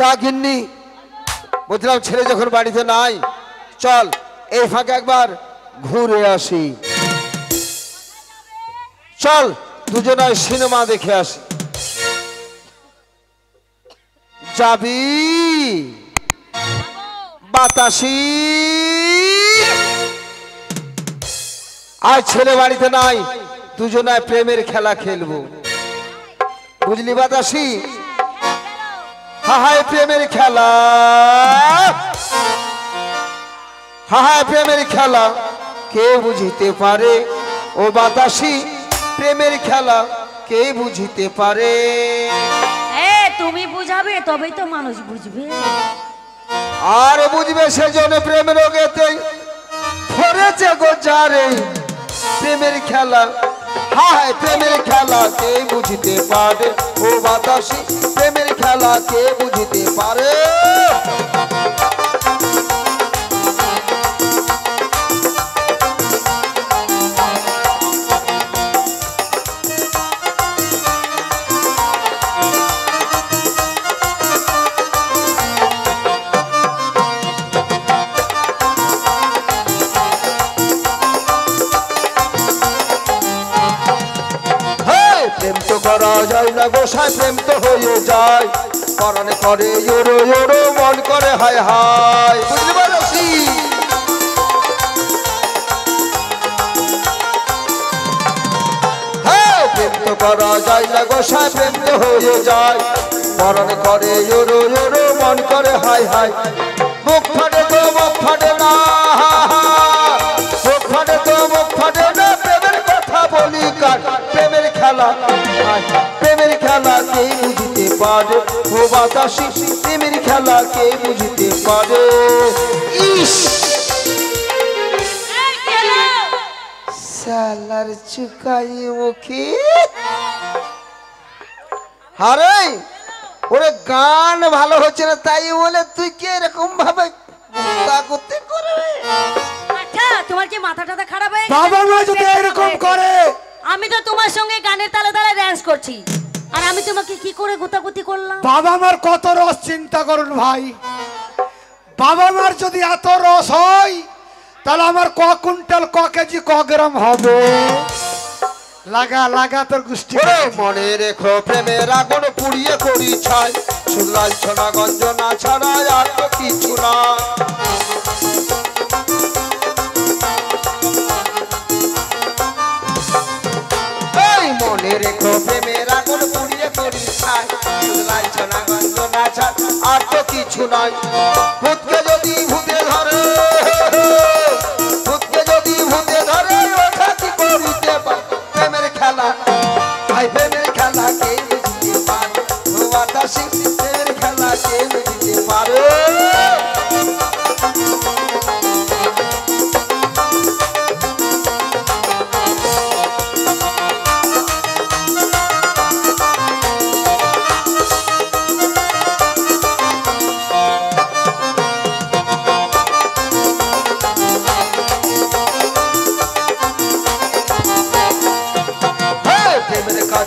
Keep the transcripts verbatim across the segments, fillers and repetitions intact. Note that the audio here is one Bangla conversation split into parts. गिन्नी बुझल ऐले जो बाड़ीते नाई चल ये फाके एक बार घुरे आसि चल दूजना सिनेमा देखे आसि जाबी बतासी आज ऐले बाड़ीते नाई दूजना प्रेमेर खेला खेलबो बुझली बतासी हाय प्रेमेर खेला हाय प्रेमेर खेला के बुझते पारे ओ बतासी प्रेमेर खेला के बुझते पारे ए तुमी बुझाबे तबेई तो मानुष बुझबे आर बुझबे से जने प्रेम लोगेते फरेছে গো जारे प्रेमेर खेला हाय प्रेमेर खेला के बुझते पारे ओ बतासी प्रेमेर खेला के बुझते पारे गोसाई प्रेम तो हो जाए करने करे योरो योरो मन करे हाय हाय बुझले बासी हे प्रेम तो करा जाए ना गोसाई प्रेम तो हो जाए करने करे योरो योरो मन करे हाय हाय मुख फाटे तो मुख फाटे ना मुख फाटे तो मुख फाटे ना प्रेमेर कथा बोली कर प्रेमेर खेला प्रेमेर खेला के बुझते पारे ओ बतासी प्रेमेर खेला के बुझते पारे इश सालार चुकाई मुखी अरे ओरे गान ভালো হচ্ছে না তাই বলে তুই কি এরকম ভাবে তা করতে করবে আচ্ছা তোমার কি মাথাটা খারাপ হয়ে গেছে বাবা মা যদি এরকম করে আমি তো তোমার সঙ্গে গানের তালে তালে ডান্স করছি আর আমি তোমাকে কি করে গোতাগুতি করলাম বাবা আমার কত রস চিন্তা করুন ভাই বাবা আমার যদি এত রস হয় তাহলে আমার ক কুইন্টাল ক কেজি ক গ্রাম হবে লাগা লাগা তোর গুষ্টি মনে রেখো প্রেমের আগুন পুড়িয়ে করি ছাই চুলাল ছনা গঞ্জনা ছাড়া আর কিছু না देखो प्रेमेर आগুন পুড়িয়ে করি ছাই চুলাই ছনা গন্ধ না ছাড় আর তো কিছু নাই ভূতকে যদি ভূতে ধরে ভূতকে যদি ভূতে ধরে ওটা কি করিতে পারে প্রেমের খেলা ভাই প্রেমের খেলা কে বুঝতে পারে ও বাতাসি প্রেমের খেলা কে বুঝতে পারে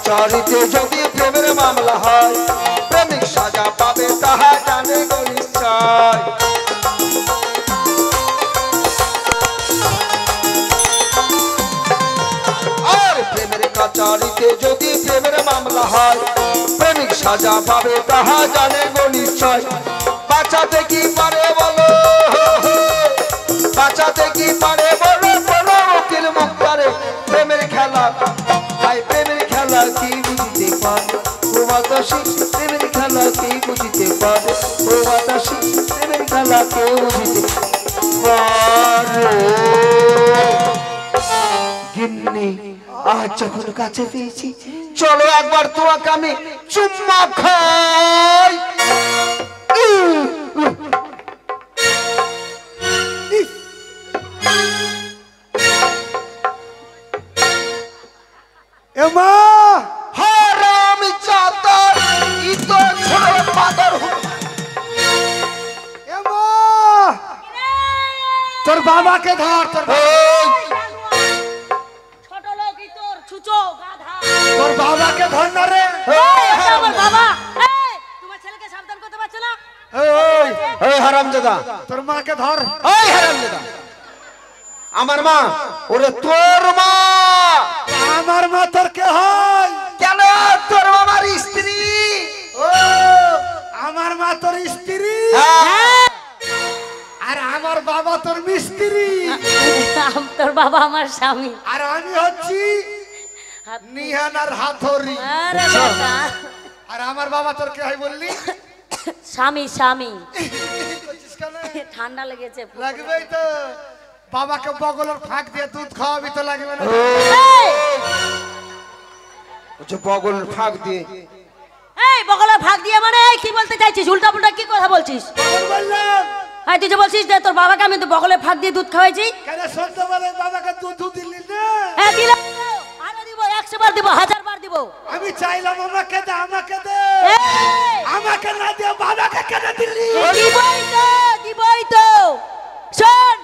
চারিতে যদি প্রেমের মামলা হয় প্রেমিক সাজা পাবে তাহা জানে গো নিশ্চয় আর প্রেমের কাচারিতে যদি প্রেমের মামলা হয় প্রেমিক সাজা পাবে তাহা জানে গো নিশ্চয় বাঁচাতে কি পারে বলো বাঁচাতে কি পারে বলো বলো উকিল মুখ করে প্রেমের খেলা की बुझते पारे ओ बतासी प्रेमेर खेला के बुझते पारे ओ बतासी प्रेमेर खेला के बुझते पारे गिन्नी आज जखन काछे पेयेछि चलो एक बार तोमाके आमि चुम्मा खाई एमा तोर बाबा के धार तोर छोटो लोग ही तोर छुचो गाधा तोर बाबा के धर न रे ए तोर बाबा ए तुम्हारे छेले के सावधान करते बचला। हरामजादा तोर मा के धर ओई हरामजादा আমার মা ওরে তোর মা আমার মা তোর কে হয় কেন তোর মা আমার স্ত্রী ও আমার মা তোর স্ত্রী হ্যাঁ আর আমার বাবা তোর মিস্ত্রি আম তোর বাবা আমার স্বামী আর আমি হচ্ছি নিহানার হাতুড়ি আরে বাবা আর আমার বাবা তোর কে হয় বললি স্বামী স্বামী ঠান্ডা লেগেছে লাগবে তো बाबा के बगल और फाक दिया दूध खाओ भी तो लगे मैंने जो बगल फाक दिए ए बगल फाक दिया माने की बोलते चाइछिस उल्टा पुल्टा की কথা বলছিস বললা হ্যাঁ তুই যে বলছিস যে তোর বাবাকে আমি তো বগলে ফাক দিয়ে দুধ খাওয়াইছি কেন সত্য বলে বাবাকে দুধ দুধ দিলি না হ্যাঁ দিলাম আরো দিব একশো বার দিব হাজার বার দিব আমি চাইলাম আমাকে দে আমাকে দে আমাকে না দিও বাবাকে কেন দিলি দিবই তো দিবই তো শুন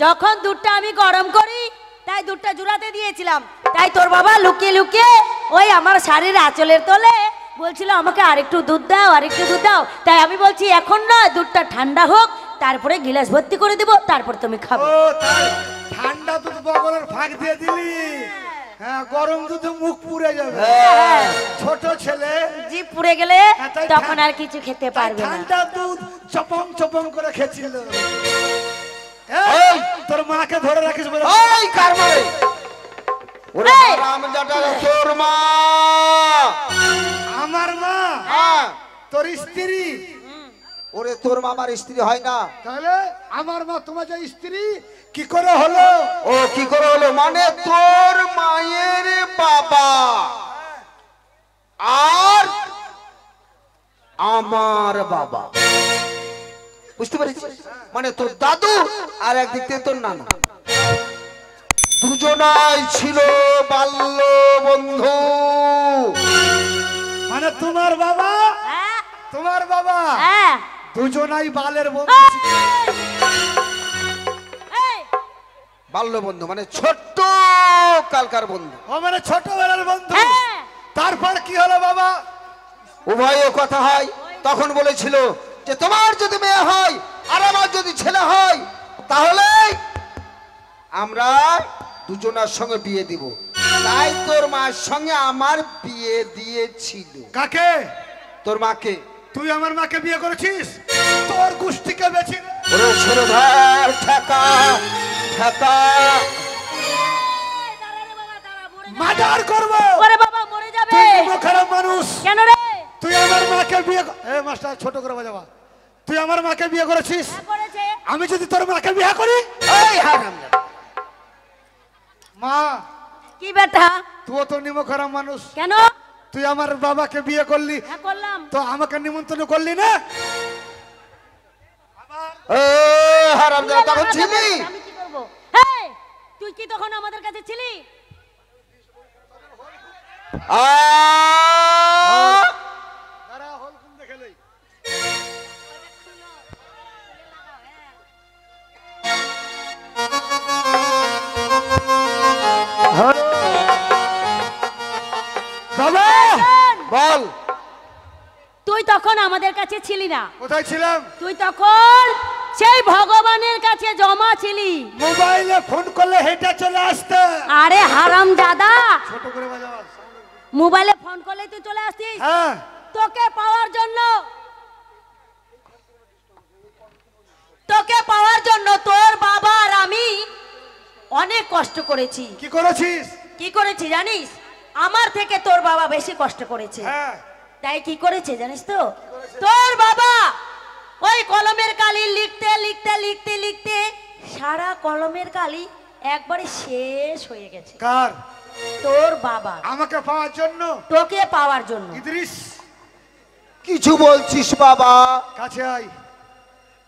जखन दूधटा आमी गरम करी ताई दूधटा जुड़ाते दिएछिलाम ताई तोर बाबा लुकिए लुकिए ओई आमार शाड़ीर आँचलेर तले बोलछिलो आमाके आरेकटू दूध दाओ आरेकटू दूध दाओ ताई आमी बोलछि एखन ना दूधटा ठंडा होक तारपरे गिलास भर्ती करे देब तारपर तुमी खाबे ओ ताई ठंडा दूध बगलेर फाक दिए दिली हां गरम दूध मुख पुरे जाबे हां छोटो छेले जीभ पुरे गेले तखन आर किछु खेते पारबे ना ठंडा दूध चपम चपम करे खेछिलो तोर माँ के धोरे रखिस बोले ओए कार मारे ओरे हरामजादा तोर माँ আমার মা हां তোর স্ত্রী ওরে তোর মা আমার স্ত্রী হয় না তাহলে আমার মা তোমার যে স্ত্রী কি করে হলো ও কি করে হলো মানে তোর মায়ের বাবা আর আমার বাবা বুঝতে পারছিস মানে তোর দাদু আর একদিকে তোর নানা দুজনাই ছিল বাল্য বন্ধু মানে তোমার বাবা হ্যাঁ তোমার বাবা হ্যাঁ দুজনাই বালের বন্ধু এই বাল্য বন্ধু মানে ছোট কালকার বন্ধু ও মানে ছোটবেলার বন্ধু হ্যাঁ তারপর কি হলো বাবা উভয়ে কথা হয় তখন বলেছিল যে তোমার যদি মেয়ে হয় আর আমার যদি ছেলে হয় তাহলে আমরা দুজনের সঙ্গে বিয়ে দিব তাই তোর মার সঙ্গে আমার বিয়ে দিয়েছিল কাকে তোর মাকে তুই আমার মাকে বিয়ে করেছিস তোর গুষ্টিকে বেচে ওরে ছোট ভাই ঠাকা ঠাকা মার্ডার করব ওরে বাবা মরে যাবে তুই মুখরাম মানুষ কেন রে তুই আমার মাকে বিয়ে এ মাস্টার ছোট করে বাজাবা তুই আমার মাকে বিয়ে করেছিস আমি যদি তোর মাকে বিয়ে করি এই হারামজাদা মা কি বেটা তুই তো নিমকরা মানুষ কেন তুই আমার বাবাকে বিয়ে করলি হ্যাঁ করলাম তো আমাকে নিমন্ত্রণ করলি না আমার এ হারামজাদা তখন ছিলি আমি কি করব এই তুই কি তখন আমাদের কাছে ছিলি আ বল তুই তখন আমাদের কাছে ছিলি না কোথায় ছিলাম তুই তখন সেই ভগবানের কাছে জমা ছিলি মোবাইলে ফোন করলে হেটা চলে আসতো আরে হারামজাদা ছোট করে বাজাও মোবাইলে ফোন করলে তুই চলে আসতিস হ্যাঁ তোকে পাওয়ার জন্য তোকে পাওয়ার জন্য তোর বাবা আর আমি অনেক কষ্ট করেছি কি করেছিস কি করেছিস জানিস আমার থেকে তোর বাবা বেশি কষ্ট করেছে হ্যাঁ তাই কি করেছে জানিস তো তোর বাবা ওই কলমের কালি লিখতে লিখতে লিখতে লিখতে সারা কলমের কালি একবারে শেষ হয়ে গেছে কার তোর বাবা আমাকে পাওয়ার জন্য তোকে পাওয়ার জন্য ইদ্রিস কিছু বলছিস বাবা কাছে আয়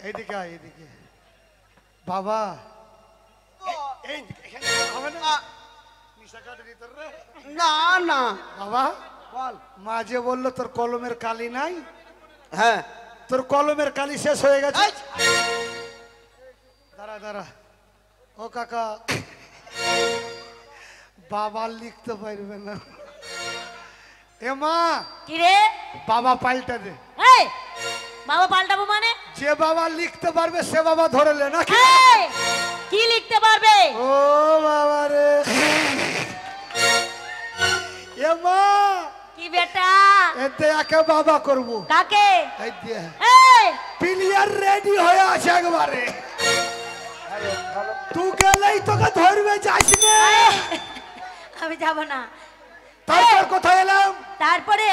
এইদিকে আয় এইদিকে বাবা এই হবে না না না বাবা বল মা যে বলল তোর কলমের কালি নাই হ্যাঁ তোর কলমের কালি শেষ হয়ে গেছে দাঁড়া দাঁড়া ও কাকা বাবা লিখতে পারবে না এ মা কি রে বাবা পাল্টা দে এই বাবা পাল্টাবো মানে जे बाबा लिखते पारबे से बाबा धरे ले ना कि की लिखते पारबे ओ बाबा रे ए मां की बेटा एते आके बाबा करबो काके ए दिया ए प्लेयर रेडी होया আছে একবারে আরে तू গেলেই তোকে ধরবে যাস না আমি যাব না তারপর কোথায় এলাম তারপরে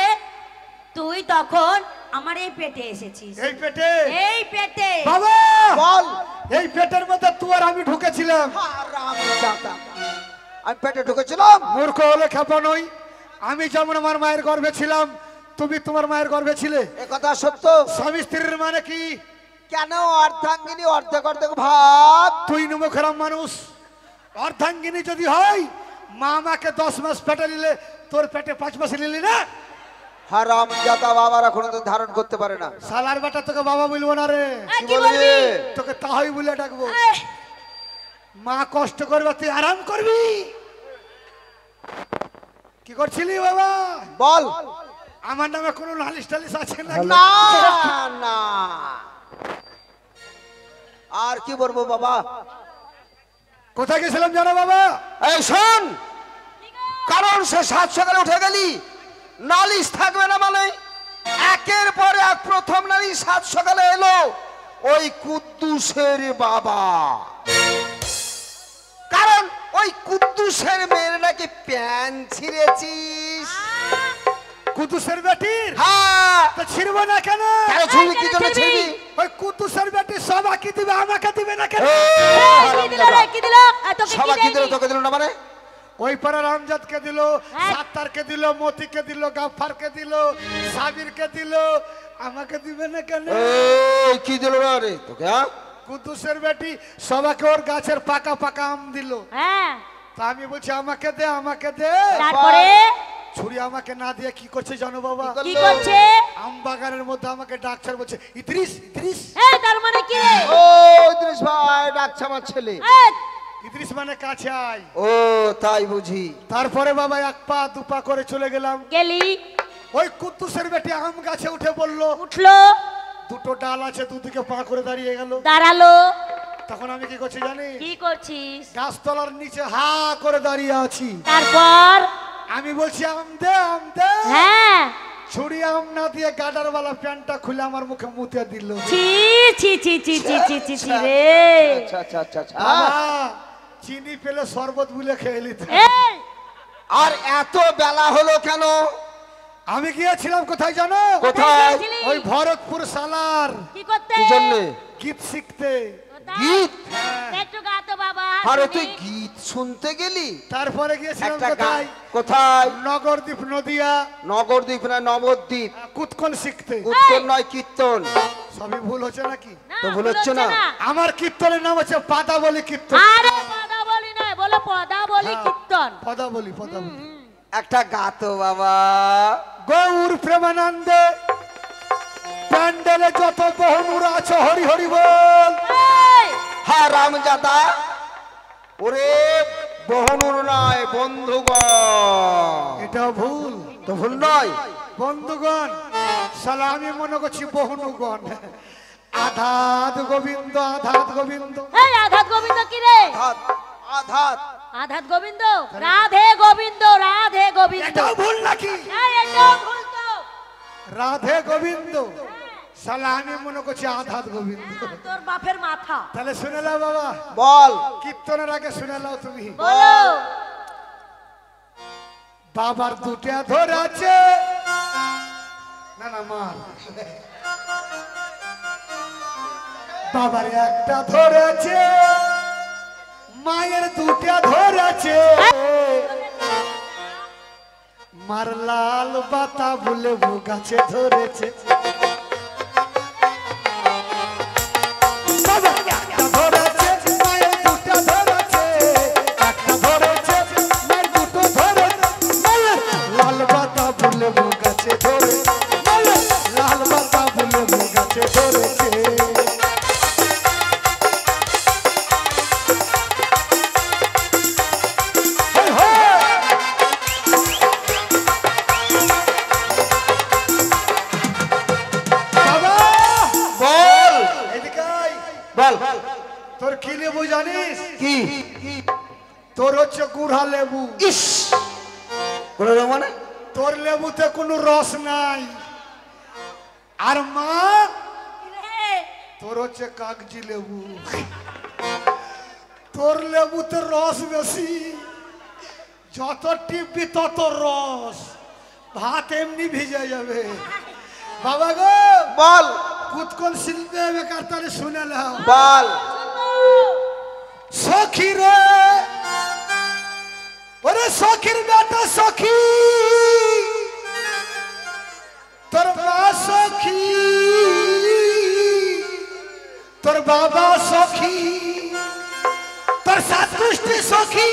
তুই তখন हमारे पेटे ऐसे चीज़। ये पेटे। ये पेटे। बाबा। बाल। ये पेटर में तो तू आरामी ढूँके चिलाम। हाँ राम जाता। अम्म पेटे ढूँके चिलाम। मूर्ख वाले खपनोई। आमी जामुन हमारे मायर गौर में चिलाम। तू भी तुम्हारे मायर गौर में चिले। एक अदा शब्दो। समिस्त्री माने की। क्या ना औरतांगिनी औरते करते को भाग। तू इनुमो खराब मानुस। औरतांगिनी जो दी हाई। मामा के दस मस पेटे ले ले। तोर पेटे पाँच मस ले ले ना। हराम जाता बाबा रखूँ तो धारण करते परे ना सालार बेटा तो क्या बाबा बोलूँ ना रे क्यों बोली तो क्या ताही बोले डग वो माँ कोष्ट कर बत्ती आराम कर भी क्यों कर चिली बाबा बॉल आमंडा में कौन नालिश तालिश आचे ना ना आर क्यों बोल बो बाबा कोता के सलम जाना बाबा ऐशन कारण से सात सौ कल उठेगा ली नालिश थक में ना मालूम एकेर पर एक प्रथम नालिश हाथ शकले लो ओए कुत्तूसेरी बाबा कारण ओए कुत्तूसेरी मेरे ना कि प्यांची रे चीज कुत्तूसेरी बैठीर हाँ तो छिरवा ना क्या ना क्या छुली की जगह छिरवी ओए कुत्तूसेरी बैठी सब आकी दिल आमा का दिल ना क्या आकी दिल आकी दिल तो सब आकी दिल तो क्या दिल ना मारे वही पर रामजत के दिलो, सातर के दिलो, मोती के दिलो, गाफर के दिलो, साबिर के दिलो, आमा के दिवे न करने। ए की दिलो ना रे तो क्या? कुतुसेर बेटी सवा के और गाचर पाका पाका आम दिलो। हाँ। तामी बोल चामा के दे, आमा के दे। रात पड़े। छुरी आमा के ना दिया की कोचे जानो बाबा। की कोचे? आम बागाने मोता आमा के डाक्टर बोचे इतरिस इतरिस। ए दरमने की रे? ओ इतरिस भाई डाक्टर मच्छले। इतनी समय ने काचे आई। ओ ताई बुझी। तार परे बाबा एक पाँच दुपा कोरे चले गलाम। गली। वही कुत्तूसेर बेटी आम काचे उठे बोलो। उठलो। दुटो डाला चे दूध के पाँच कोरे दारी ये गलो। दारालो। तখন আমি কি করছি জানি? কি করছিস? গাছ তলার নিচে হা করে দাঁড়িয়ে আছি। তারপর আমি বলছি আম দে আম দে। হ্যাঁ। छुरी आम ना दिए गाडर वाला प्यांटा खुला मर मुख मुतिया दिलो। ची ची ची ची ची ची ची ची रे। अच्छा अच्छा अच्छा अच्छा। हाँ। चीनी पहले स्वार्बत बुले खेली थी। एल। और ऐतो बेला होलो क्या नो? आमी किया चिलाम कोठाई जानो? कोठाई। और भारतपुर सालार। की कोते? किजने? गीत सीखते। गीत। कैचु गातो बाबा। हर तो गीत सुनते के लिए। तार परे किया चिलाम कोठाई। कोठाई। नगोरदीप नदिया। नगोरदीप ना नवोदीप। कुतकोन सीखते। कुतकोन ना कीतोन। सभी भूल हो चुना की? तो भूल हो चुना। हमार कीतोले नाम अच्छा पादा बोली कीतोन। अरे पादा बोली ना बोलो पादा बोली कीतोन। पादा बोली पादा बोली। एक टा गातो बाबा। गौर प्रेमानंदे। पंडले जोतो बहुमुरा चो हरी हरी बोल। हाँ राम जाता। उरे बहुमुर ना है बंधुगा। इटा भूल। तो भूल ना है। बंधुगान। सलामी मनो को ची बहुमुगान। आधात गोविंदो आधात गोविंदो। है आधात गोविंदो किरे? आधात आधात। आधात गोविंदो। राधे गोविंदो राधे गोविंदो। इटा भूल ना की। है इटा भूल तो। राधे गोविंदो। सलामी मनो को ची आधात गोविंदो। तोर बापेर माथा। तले सुने ला बाबा। बोल। कितने रागे सुने ला तुम्हीं। बोलो। बाबर दूतिया धोराचे। ना ना मार। बाबा एक टा धोरा चे, मायर दूतिया धोरा चे, मरलाल बाता बुले बुगा चे धोरे चे, बाबा एक टा धोरा चे, मायर दूतिया धोरा चे, एक टा धोरा चे, मायर दूतो धोरा, मायर लाल बाता बुले बुगा चे धोरे, मायर लाल बाता बुले बुगा चे धोरे चे तोर की लेबू जानिस की तोरो चकूरा लेबू इस कोन रमाने तोर लेबू ते कोनो रस नाय आर मां रे तोरो चे कागजी लेबू तोर लेबू ते रस बेसी जत टिपबी तत रस भात एमनी भिजे जाबे बाबा गो बोल कुतकोन शिल्पे बेकार ताले सुने लओ बोल सखी रे अरे सखीर बेटा सखी तोर मां सखी तोर बाबा सखी तोर सातुष्टि सखी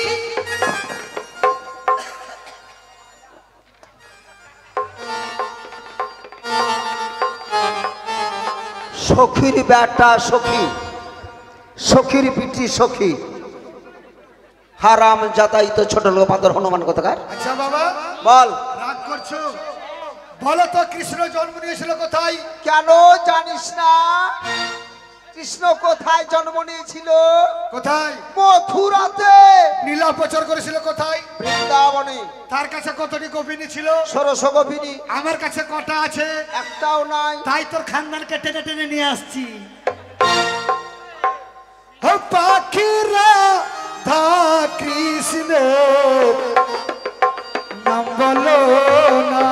सखीर बेटा सखी सखीर पिटी सखी हाराम जाताई तो छोट लोग पादर हनुमान कथाकार अच्छा बाबा बोल राग करছো বলো তো কৃষ্ণ জন্ম নিয়েছিল কোথায় কেন জানিস না কৃষ্ণ কোথায় জন্ম নিয়েছিল কোথায় মথুরাতে লীলা প্রচার করেছিল কোথায় বৃন্দাবনে তার কাছে কতটি গোপিনী ছিল ষোড়শ গোপিনী আমার কাছে কটা আছে একটাও নাই তাই তোর খানদানকে টেনে টেনে নিয়ে আসছি ও পাখিরা ধা কৃষ্ণ নাম বলো না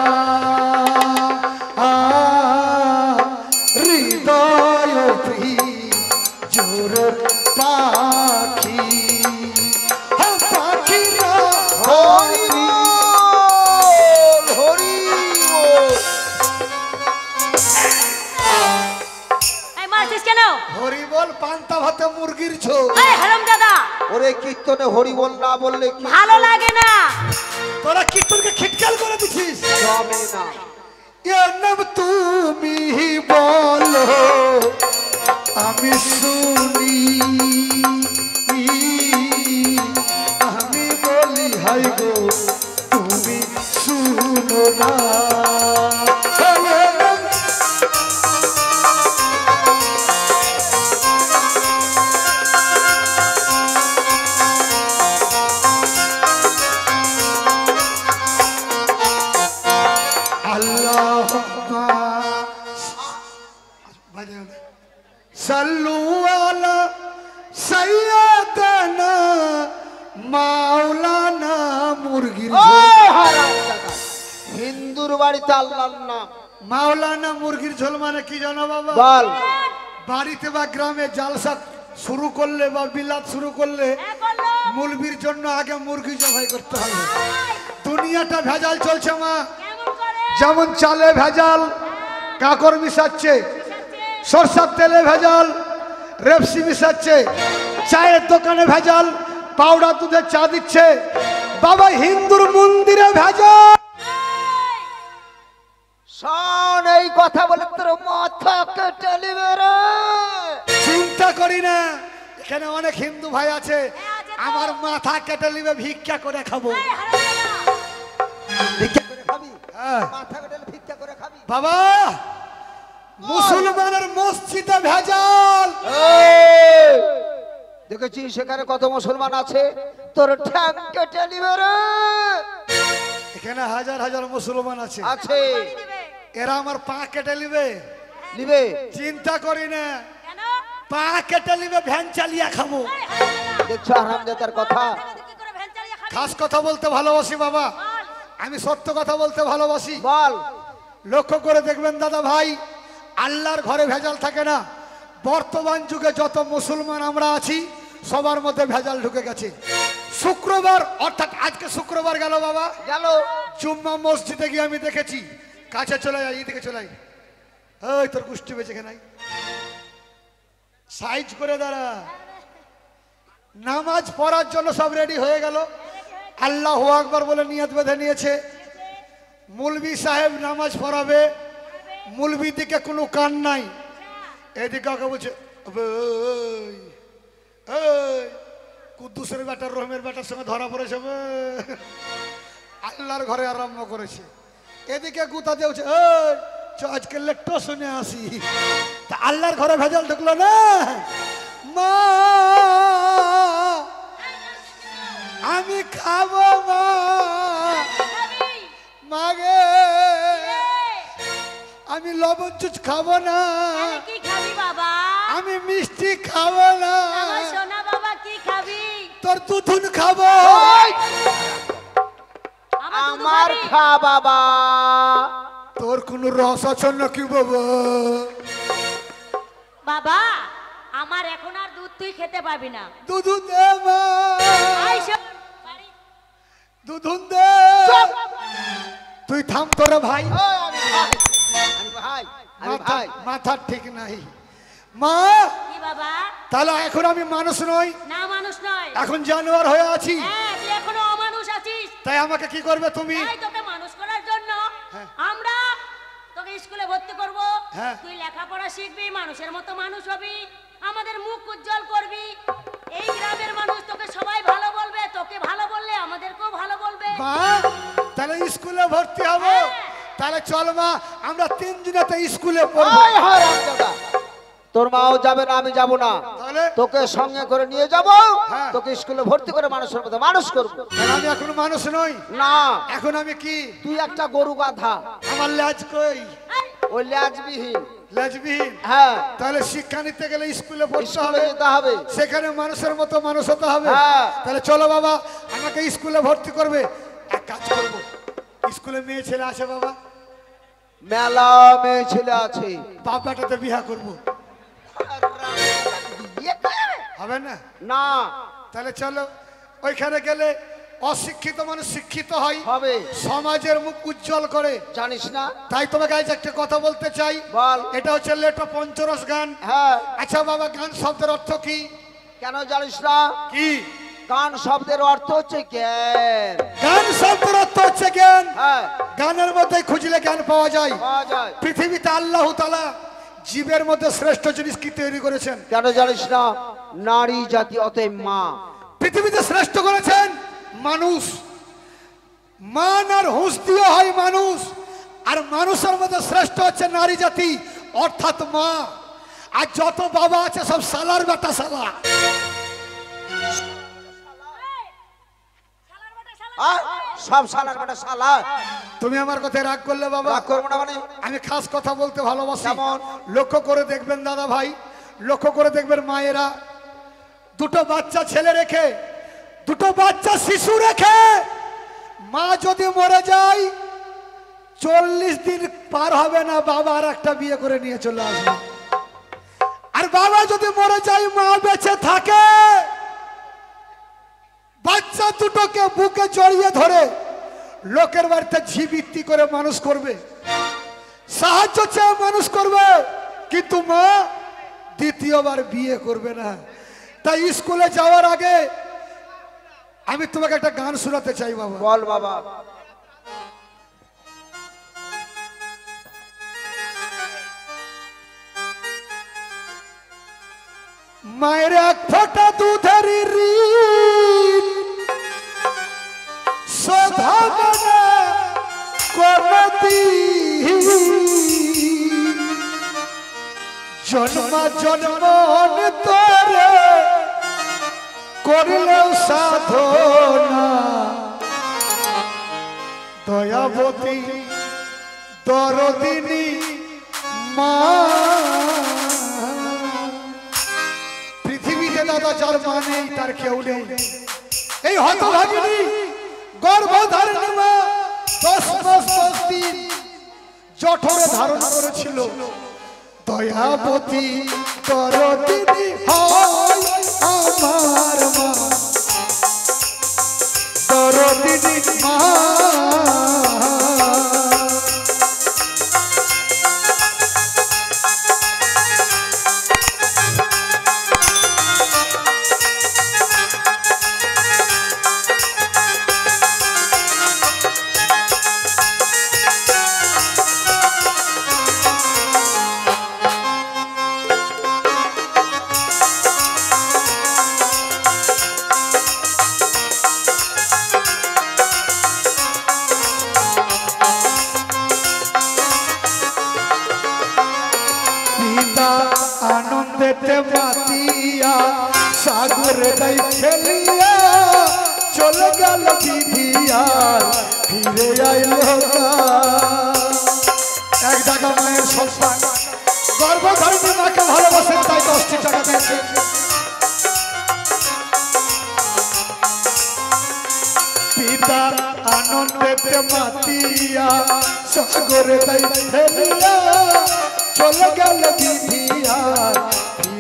मुर्गीर छो अरे हराम दादा ओरे कीर्तने हरि बोल ना बोलले की ভালো লাগে না তোরা कीर्तनকে খিটকাল করে দিছিস জমে না এ নাম তুমি বলো আমি শুনি আমি বলি হাই গো তুমি শুনো না मावलाना मुर्गीर झोल माने की जानो बाबा बाल बाड़ीते बा ग्रामे जलसा शुरू करले बा বিলাত শুরু করলে মুলবীর জন্য আগে মুরগি জবাই করতে হবে দুনিয়াটা ভেজাল চলছে মা যেমন চালে ভেজাল কাকর মিশাচ্ছে সরষের তেলে ভেজাল রেপসি মিশাচ্ছে চায়ের দোকানে ভেজাল পাউডার দুধে চা দিচ্ছে বাবা হিন্দুর মন্দিরে ভেজাল शान এই কথা বলে তোর মাথা কেটে বেরে চিন্তা করি না এখানে অনেক হিন্দু ভাই আছে আমার মাথা কেটে নেবে ভিক্ষা করে খাবো ভিক্ষা করে খাবি হ্যাঁ মাথা কেটে ভিক্ষা করে খাবি বাবা মুসলমানের মসজিদে ভেজাল এই দেখেছিস সেখানে কত মুসলমান আছে তোর ঠ্যাং কেটে নেবে রে এখানে হাজার হাজার মুসলমান আছে আছে এরা আমার পা কেটে নেবে নেবে চিন্তা করি না কেন পা কেটে নেবে ভ্যান চালিয়ে খাবো দেখছো হারামজাদার কথা কি করে ভ্যান চালিয়ে খাবি খাস কথা বলতে ভালোবাসি বাবা আমি সত্য কথা বলতে ভালোবাসি বল লক্ষ্য করে দেখবেন দাদা ভাই আল্লাহর ঘরে ভেজাল থাকে না বর্তমান যুগে যত মুসলমান আমরা আছি সবার মধ্যে ভেজাল ঢুকে গেছে শুক্রবার অর্থাৎ আজকে শুক্রবার গেল বাবা গেল জুম্মা মসজিদে গিয়ে আমি দেখেছি কাছে চলে যাই এদিকে চলে যাই ওই তোর কুষ্টি বেঁচে কেন সাইজ করে দাঁড়া নামাজ পড়ার জন্য সব রেডি হয়ে গেল আল্লাহু আকবার বলে নিয়ত বেঁধে নিয়েছে মুলবি সাহেব নামাজ পড়াবে মুলবি দিকে কোনো কান নাই এদিকে কাকে বলছে ওই ওই কুদ্দুসের বেটা রহমের বেটার সঙ্গে ধরা পড়েছে আল্লাহর ঘরে আরম্ভ করেছে এদিকে গুতা দেউছে এই আজকে লেট্টো শুনে আসি তা আল্লাহর ঘরে ভেজাল ঢুকলো না लवण चुच खाब ना मिष्टि खाब ना तोर दुधुन खाब आमार खा बाबा तोर कोनो रस आछे नाकि बाबा बाबा आमार एखोन आर दूध तुई खेते पाबि ना दुधुन दे मा आइशो बाड़ी दुधुन दे तुई थाम तोरा भाई ओए आमी भाई आमी भाई आमी भाई माथा ठीक नहीं मा की बाबा ताहले एखोन आमी मानुष नई ना मानुष नई एखोन जानवर हये आछि হ্যাঁ তুই এখনো অমানুষ আছিস তাই আমাকে কি করবে তুমি তাই তোকে মানুষ করার জন্য আমরা তোকে স্কুলে ভর্তি করব তুই লেখাপড়া শিখবি মানুষের মতো মানুষ হবি আমাদের মুখ উজ্জ্বল করবি এই গ্রামের মানুষ তোকে সবাই ভালো বলবে তোকে ভালো বললে আমাদেরকেও ভালো বলবে মা তাহলে স্কুলে ভর্তি হব তাহলে চল মা আমরা তিন দিনতে স্কুলে পড়ব ওই হারাম দাদা তোর মাও যাবে না আমি যাব না তোকে সঙ্গে করে নিয়ে যাব তোকে স্কুলে ভর্তি করে মানুষের মতো মানুষ করব আমি এখন মানুষ নই না এখন আমি কি তুই একটা গরু গাধা আমার লাজ কই ও লাজবিহীন লাজবিহীন হ্যাঁ তাহলে শিক্ষা নিতে গেলে স্কুলে পড়তে হবে যেতে হবে সেখানে মানুষের মতো মানুষ হতে হবে হ্যাঁ তাহলে চলো বাবা আমাকে স্কুলে ভর্তি করবে এক কাজ করব স্কুলে মেয়ে ছেলে আছে বাবা মেলা মেয়ে ছেলে আছে বাবাটাতে বিয়ে করব হবে না না তাহলে চলো ওইখানে গেলে অশিক্ষিত মানুষ শিক্ষিত হয় হবে সমাজের মুখ উজ্জ্বল করে জানিস না তাই তোমাকে আজ একটা কথা বলতে চাই বল এটা হচ্ছে লেটা পঞ্চরস গান হ্যাঁ আচ্ছা বাবা গান শব্দের অর্থ কি কেন জানিস না কি গান শব্দের অর্থ হচ্ছে জ্ঞান গান শব্দের অর্থ হচ্ছে জ্ঞান হ্যাঁ গানের মধ্যে খুঁজলে জ্ঞান পাওয়া যায় পাওয়া যায় পৃথিবীতে আল্লাহ তাআলা জীবের মধ্যে শ্রেষ্ঠ জিনিস কি তৈরি করেছেন কেন জানিস না নারী জাতি অতএব মা পৃথিবীতে শ্রেষ্ঠ করেছেন মানুষ মান আর হুঁশ দিয়ে হয় মানুষ আর মানুষের মধ্যে শ্রেষ্ঠ হচ্ছে নারী জাতি অর্থাৎ মা আর যত বাবা আছে সব সালার বেটা সালা সব সালার বেটা সালা তুমি আমার কথা রাগ করলে বাবা রাগ করব না মানে আমি খাস কথা বলতে ভালোবাসি লক্ষ্য করে দেখবেন দাদা ভাই লক্ষ্য করে দেখবেন মায়েরা দুটো বাচ্চা ছেলে রেখে দুটো বাচ্চা শিশু রেখে মা যদি মরে যায় চল্লিশ দিন পার হবে না বাবা আর একটা বিয়ে করে নিয়ে চলে আসবে আর বাবা যদি মরে যায় মা বেঁচে থাকে বাচ্চা দুটোকে বুকে জড়িয়ে ধরে লোকের বাড়িতে ঝিবিত্তি করে মানুষ করবে সাহায্য চায় মানুষ করবে কিন্তু মা দ্বিতীয়বার বিয়ে করবে না তাই স্কুলে যাওয়ার আগে আমি তোমাকে একটা গান শোনাতে চাই বাবা বল বাবা মায়ের এক ফোঁটা দুধের ঋণ শোধাবে না কোনদিন जन्म जन्म तोरे करलो साधना दयावती दरदिनी मा पृथ्वी के दादा जार माने तार केउ नेई एई हतभागिनी गर्भधारिणी मा दस दस दस दिन जठरे धारण करेछिलो दयावती दरदिनी हय आमार मा दरदिनी मा ते बातिया सागर खेलिया चल गल दीदिया फिर एक जगह मायर संस्थान गर्भधारिणी माँ के भलोबासें ताई दस टी टाका दिए आनंदे मातिया सागरे खेलिया चल गल दीदिया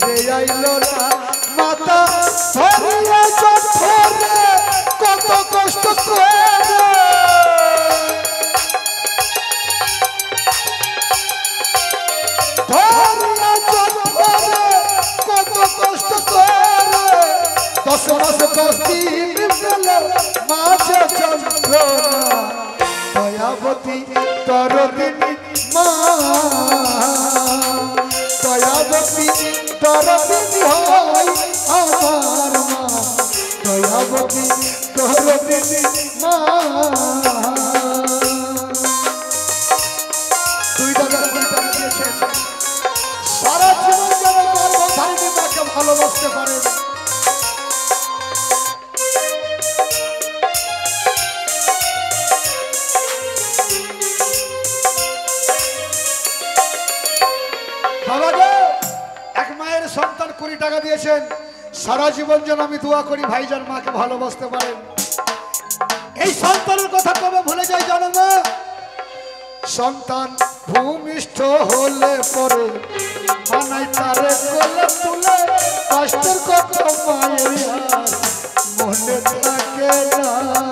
फिर आइल माता कत कष्ट कत कष्ट दस मास दस दिन दयावती तरदिनी माँ दयावती तरदिनी आमार माँ दयावती तरदिनी माँ दुई जगह सारा जीवन जब गर्भधारिणी माँ के भालोबासते पारे सारा जीवन जन दुआ करी भाईजान माँ के भालोबासते सन्तान कथा कबे भूले जाए जानो ना सन्तान भूमिष्ठ होले परे मानाई तारे कोले तुले कष्टेर कथा मायेर मने थाके ना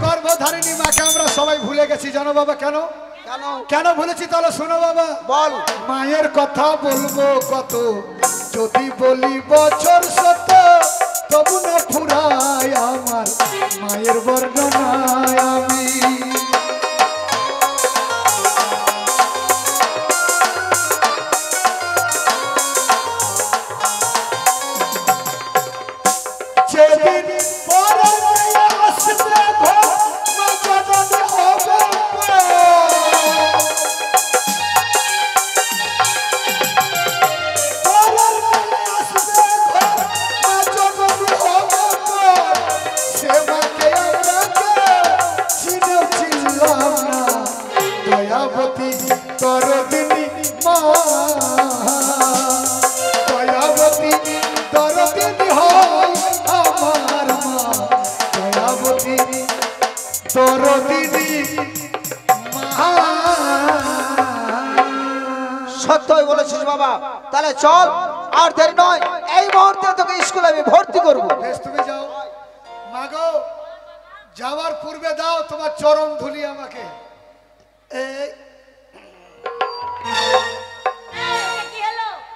गर्भधारिणी माँ के सबाई भूले गेछी जानो बाबा क्यों क्या भूलेछि ताहले शुनो बाबा बोल मायेर कथा बोलबो कत जदि बोली बछर शत तबु ना फुराय आमार मायेर बर्णना आमी चरण धुली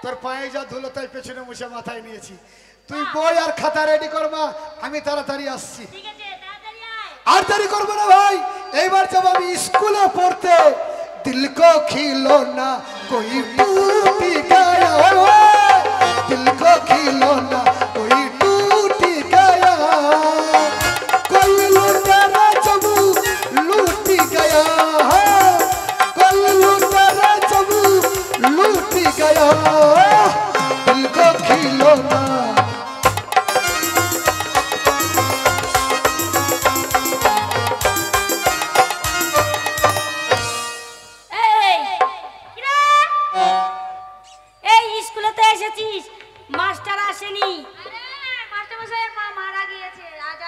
तर पाए जा धुलो तई पेছনে মুছে মাথায় নিয়েছি তুই বই আর খাতা রেডি করবা আমি তাড়াতাড়ি আসছি ঠিক আছে তাড়াতাড়ি আয় আর দেরি করব না ভাই এইবার যাব আমি স্কুলে পড়তে दिल को खिलौना कोई टूटी गया ओए दिल को खिलौना कोई टूटी गया कोई लुटेरा जब लूट गया कोई लुटेरा जब लूट गया दिल को खिलौना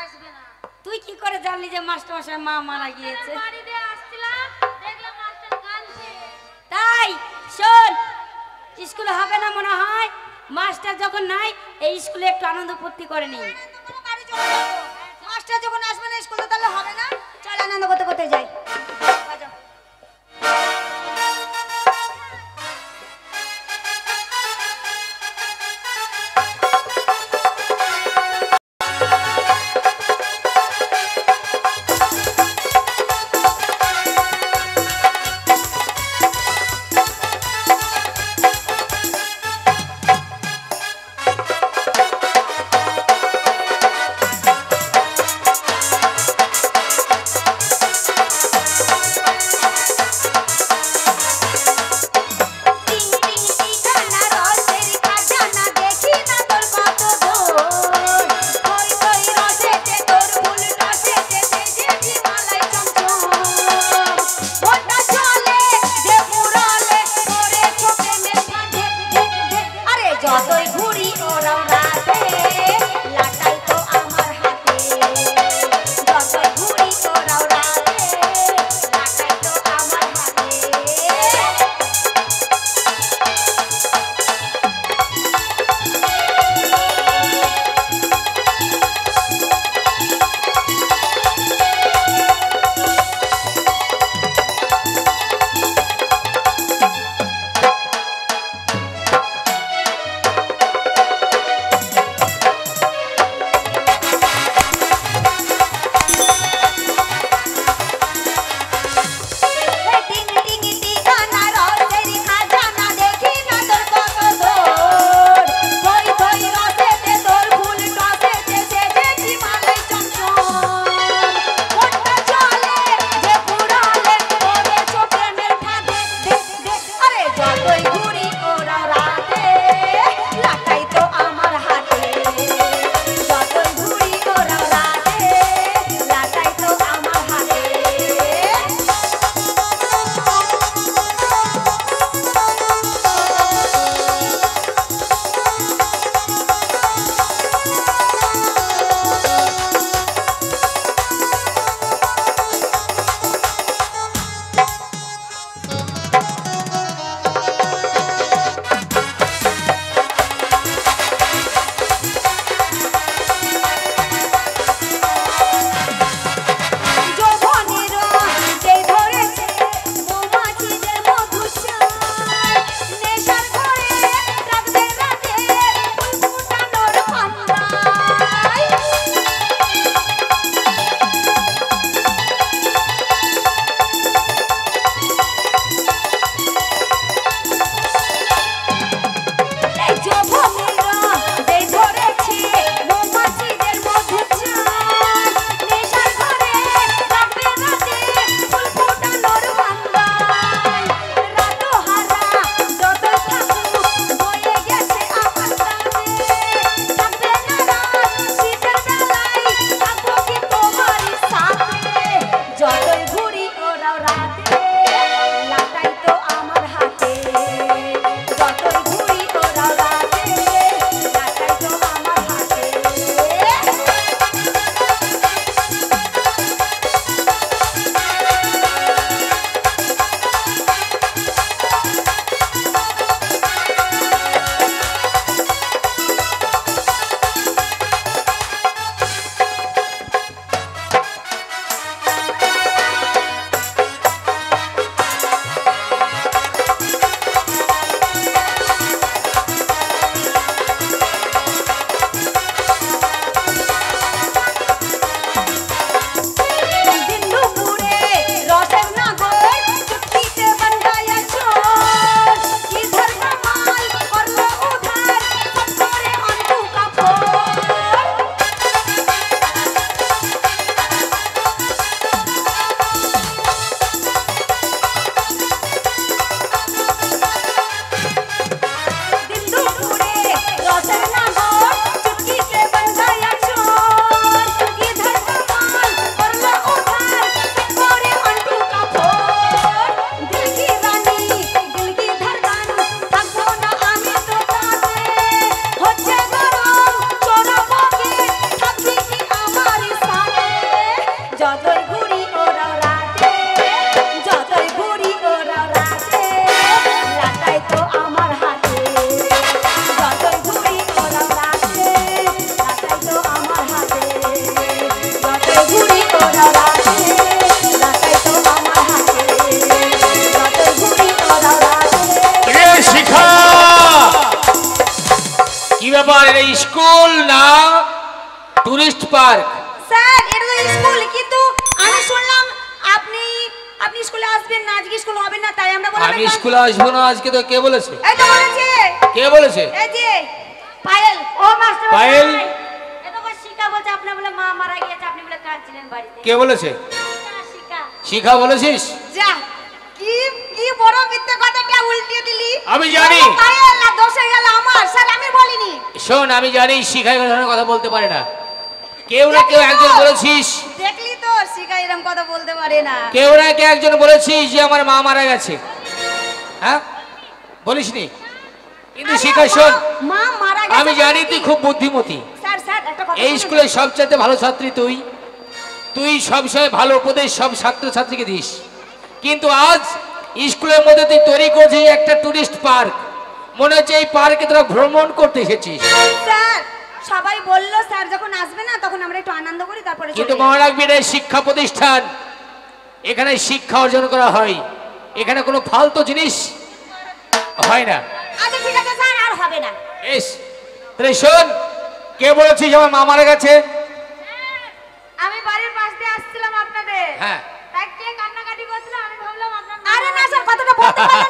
আসবে না। তুই কি করে জানলি যে মাস্টার মশাই মা মারা গিয়েছে? বাড়িতে আসছিলাম দেখলাম মাস্টার কাঁদছে। তাই শুন, স্কুল হবে না মনে হয়, মাস্টার যখন নাই এই স্কুলে একটু আনন্দ ফুর্তি করে নি। মাস্টার যখন আসবে না স্কুলে তাহলে হবে না, চল আনন্দ করতে করতে যাই। बारे स्कूल ना टूरिस्ट पार्क सर এটা তো স্কুল কিন্তু আমি শুনলাম আপনি আপনি স্কুলে আসবেন না আজকে স্কুল হবে না তাই আমরা বললাম আমি স্কুলে আসব না আজকে তো কে বলেছে এই তো বলেছে কে বলেছে এই যে পায়েল ও মাস্টার পায়েল এটা তো শিখা বলছে আপনি বলে মা মারা গিয়েছে আপনি বলে কাঁদছিলেন বাড়িতে কে বলেছে শিখা শিখা বলেছিস যা কি কি বড় মিথ্যা কথাটা উল্টিয়ে দিলি আমি জানি পায়েল না দোষে গেল আমার স্যার আমি বলিনি শুন আমি জানি শিখা এরকম কথা বলতে পারে না কেউরা কেউ একজন বলেছিস দেখলি তো শিখা এরকম কথা বলতে পারে না কেউরা কে একজন বলেছিস যে আমার মা মারা গেছে হ্যাঁ বলিসনি কিন্তু শিখা শুন মা মারা গেছে আমি জানি তুই খুব বুদ্ধিমতী স্যার স্যার একটা কথা এই স্কুলে সবচেয়ে ভালো ছাত্রী তুই তুই সবসময় ভালো উপদেশ সব ছাত্র ছাত্রীকে দিস কিন্তু আজ স্কুলের মধ্যে তুই তৈরি করছিস একটা টুরিস্ট পার্ক মনে হচ্ছে এই পার্কে তোরা ভ্রমণ করতে এসেছিস স্যার সবাই বলল স্যার যখন আসবে না তখন আমরা একটু আনন্দ করি তারপরে কিন্তু মনে রাখবি এটা শিক্ষা প্রতিষ্ঠান এখানে শিক্ষা অর্জন করা হয় এখানে কোনো ফালতু জিনিস হয় না আচ্ছা ঠিক আছে স্যার আর হবে না এস তুই শুন কে বলেছিস আমার মা মারা গেছে আমি বাড়ির পাশ দিয়ে আসছিলাম আপনাদের হ্যাঁ তাই কে কান্নাকাটি করছিল আমি ভাবলাম আপনার আরে না স্যার কথাটা বলতে পারলাম না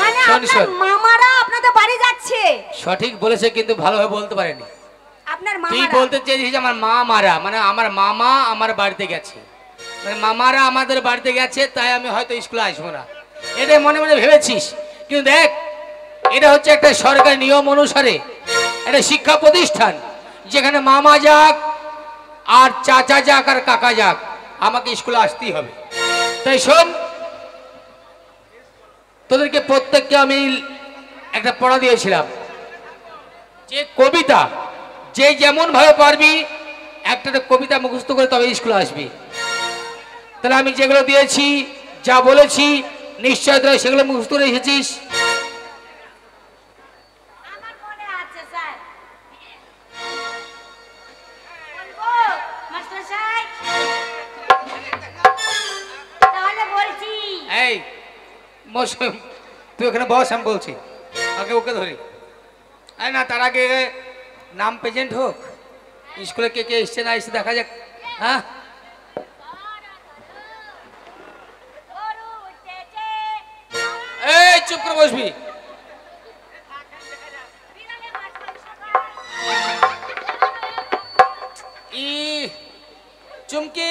মানে আপনার মামারা আপনাদের বাড়ি যাচ্ছে সঠিক বলেছে কিন্তু ভালোভাবে বলতে পারেনি আপনার মামারা তুই বলতে চাইছিস আমার মা মারা মানে আমার মামা আমার বাড়িতে গেছে মানে মামারা আমাদের বাড়িতে গেছে তাই আমি হয়তো স্কুলে আসব না এটা মনে মনে ভেবেছিস কিন্তু দেখ এটা হচ্ছে একটা সরকারি নিয়ম অনুসারে এটা শিক্ষা প্রতিষ্ঠান যেখানে মামা যাক আর চাচা যাক আর কাকা যাক আমাকে স্কুলে আসতেই হবে তাই শোন তোদেরকে প্রত্যেককে আমি একটা পড়া দিয়েছিলাম যে কবিতা যে যেমন ভাবে পারবি একটা কবিতা মুখস্থ করে তবে স্কুলে আসবি তাহলে আমি যেগুলো দিয়েছি যা বলেছি নিশ্চয় তোরা সেগুলো মুখস্থ করে এসেছিস মৌসুম তুই এখানে বস আমি বলছি আগে ওকে ধরি আরে না তার আগে নাম প্রেজেন্ট হোক স্কুলে কে কে এসছে না এসে দেখা যাক হ্যাঁ এই চুপ করে বসবি ই চুমকি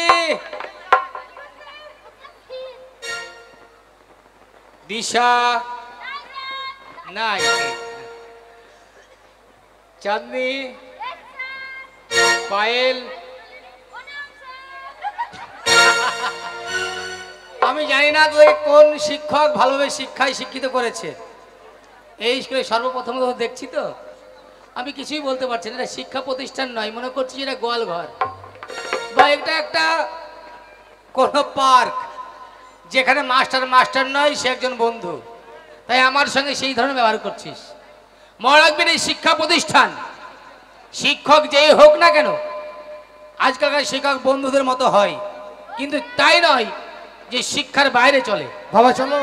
दिशा नाई चांदनी पायल আমি জানি না তোদের কোন শিক্ষক ভালোভাবে শিক্ষায় শিক্ষিত করেছে এই স্কুলে সর্বপ্রথম তো দেখছি তো আমি কিছুই বলতে পারছি না এটা শিক্ষা প্রতিষ্ঠান নয় মনে করছি এটা গোয়াল ঘর বা এটা একটা কোন পার্ক যেখানে মাস্টার মাস্টার নয় সে একজন বন্ধু তাই আমার সঙ্গে সেই ধরনের ব্যবহার করছিস মনে রাখবেন এই শিক্ষা প্রতিষ্ঠান শিক্ষক যেই হোক না কেন আজকালকার শিক্ষক বন্ধুদের মতো হয় কিন্তু তাই নয় যে শিক্ষার বাইরে চলে বাবা চলো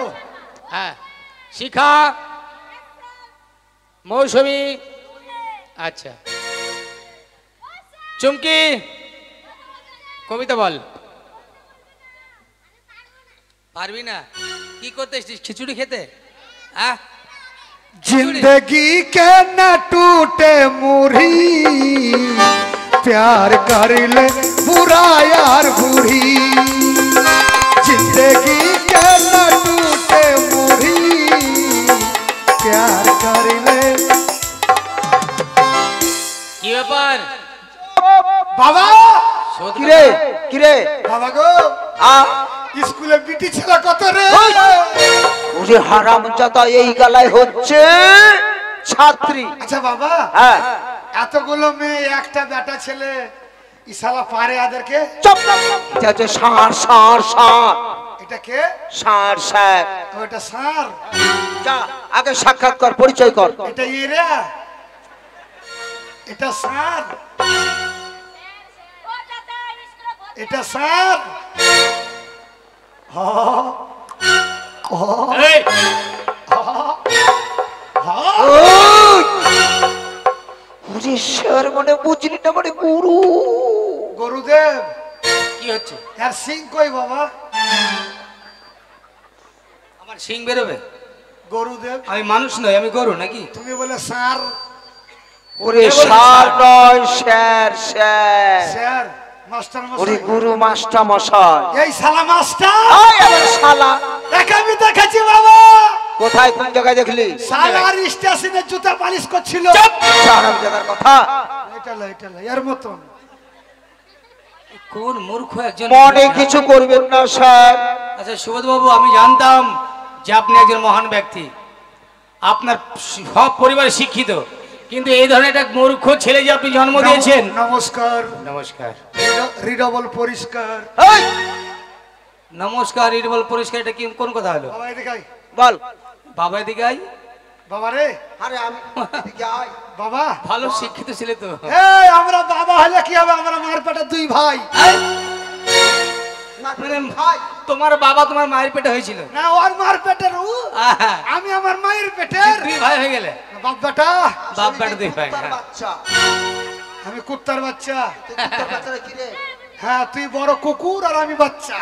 হ্যাঁ শিক্ষা মৌসুমী আচ্ছা চুমকি কবিতা বল পারবি না কি করতে খিচুড়ি খেতে जिंदगी के न टूटे मुरी प्यार कर ले बुरा यार बुरी जिंदगी के न टूटे मुरी प्यार कर ले की ব্যাপার বাবা কিরে কিরে বাবা গো আ স্কুলে বিটি ছিল কত রে ওরে হারামজাদা এই গলায় হচ্ছে ছাত্রী আচ্ছা বাবা হ্যাঁ এতগুলো মেয়ে একটা ব্যাটা ছেলে ইশালা পারে আদেরকে চুপ এটা যে সার সার সার এটা কে সার সার ওটা সার যা আগে সাক্ষাৎ কর পরিচয় কর এটা ই রে এটা সার এটা সার ঈশ্বর মনে বুঝলি না মানে গুরু গুরুদেব কি হচ্ছে তার সিং কই বাবা আমার সিং বেরোবে গুরুদেব আমি মানুষ নই আমি গরু নাকি তুমি বলে স্যার ওরে স্যার নয় স্যার স্যার স্যার মাস্টার মশাই ওরে গুরু মাস্টার মশাই এই শালা মাস্টার ওই আমার শালা দেখ আমি দেখাচ্ছি বাবা কোথায় কোন জায়গায় দেখলি শালার স্টেশনে জুতা পালিশ করছিল চুপ শালার জায়গার কথা এটা লা এটা লা এর মত কোন মূর্খ একজন মনে কিছু করবেন না স্যার আচ্ছা সুবোধ বাবু আমি জানতাম যে আপনি একজন মহান ব্যক্তি আপনার সব পরিবার শিক্ষিত কিন্তু এই ধরনের একটা মূর্খ ছেলে যে আপনি জন্ম দিয়েছেন নমস্কার নমস্কার রিডবল পরিষ্কার এই নমস্কার রিডবল পরিষ্কার এটা কি কোন কথা হলো বাবা এদিকে আয় বল বাবা এদিকে আয় বাবা রে আরে আমি এদিকে আয় বাবা ভালো শিক্ষিত ছেলে তো এই আমরা বাবা হলে কি হবে আমরা মার পেটে দুই ভাই না প্রেম ভাই তোমার বাবা তোমার মায়ের পেটে হয়েছিল না ওর মার পেটের ও আমি আমার মায়ের পেটের দুই ভাই হয়ে গেলে বাপ বেটা বাপ বেটা দুই ভাই বাচ্চা আমি কুত্তার বাচ্চা তুই কুত্তার বাচ্চা কি রে হ্যাঁ তুই বড় কুকুর আর আমি বাচ্চা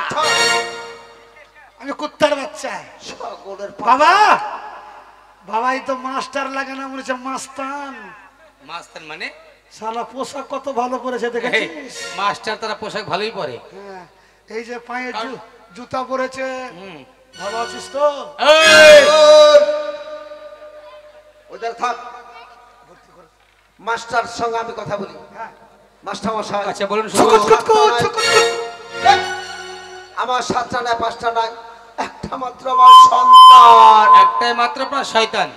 আমি কুত্তার বাচ্চা ছাগলের বাবা বাবাই তো মাস্টার লাগে না মনে হচ্ছে মাস্তান মাস্তান মানে শালা পোশাক কত ভালো পরেছে দেখেছিস মাস্টার তারা পোশাক ভালোই পরে হ্যাঁ এই যে পায়ে জুতা পরেছে হুম ভালো আছিস তো এই ওদের থাক মাস্টার সঙ্গে আমি কথা বলি হ্যাঁ মাস্টার মশাই আচ্ছা বলুন কুকুর কুকুর আমার সাতটা না পাঁচটা না একটা মাত্র আমার সন্তান একটাই মাত্র আপনার শয়তান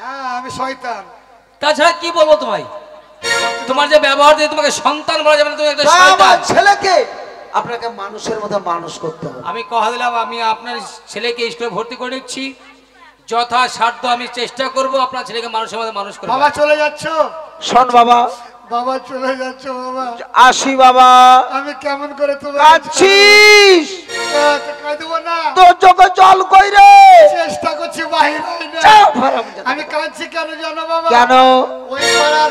হ্যাঁ আমি শয়তান তাছাড়া কি বলবো তোমায় তোমার যে ব্যবহার দিয়ে তোমাকে সন্তান বলা যাবে না তুমি একটা শয়তান ছেলেকে আপনাকে মানুষের মতো মানুষ করতে হবে আমি কথা দিলাম আমি আপনার ছেলেকে স্কুলে ভর্তি করে দিচ্ছি যথাসাধ্য আমি চেষ্টা করব আপনার ছেলেকে মানুষের মতো মানুষ করব বাবা চলে যাচ্ছো শোন বাবা বাবা চলে যাচ্ছে বাবা আসি বাবা আমি কেমন করে তুমি আছিস কাঁদবো না তোর চোখে জল কই রে চেষ্টা করছি বাহির হই না আমি কাঁদছি কেন জানো বাবা কেন ওই পাড়ার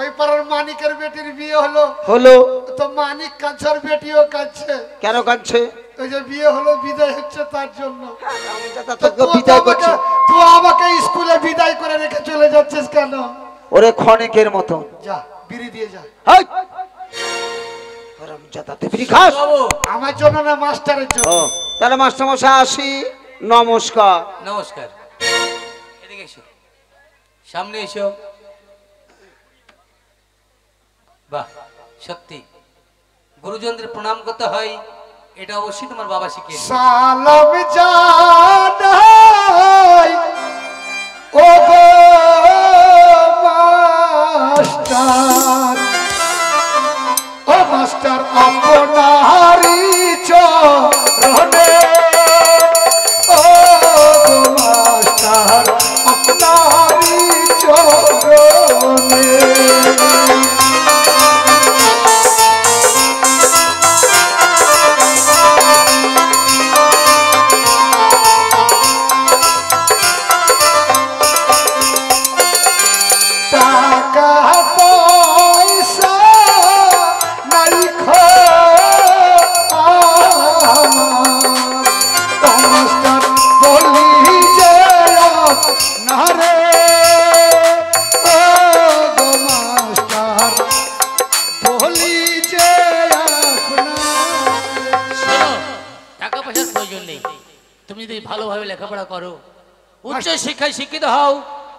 ওই পাড়ার মানিকের বেটির বিয়ে হলো হলো তো মানিক কাঁদছর বেটিও কাঁদছে কেন কাঁদছে ওই যে বিয়ে হলো বিদায় হচ্ছে তার জন্য আমি দাদা তোকে বিদায় করছি তুই আমাকে স্কুলে বিদায় করে রেখে চলে যাচ্ছিস কেন ওরে খনিকের মত যা বিড়ি দিয়ে যা হাই হারামজাদা তুই বিড়ি খাস আমার জন্য না মাস্টারের জন্য তাহলে মাস্টার মশাই আসি নমস্কার নমস্কার এদিকে এসো সামনে এসো বাহ সত্যি গুরুজনদের প্রণাম করতে হয় এটা অবশ্যই তোমার বাবা শিখিয়েছে সালাম জানাই ও গো মাস্টার ও মাস্টার আপনারই চরণে ও মাস্টার আপনারই চরণে শিক্ষিত হও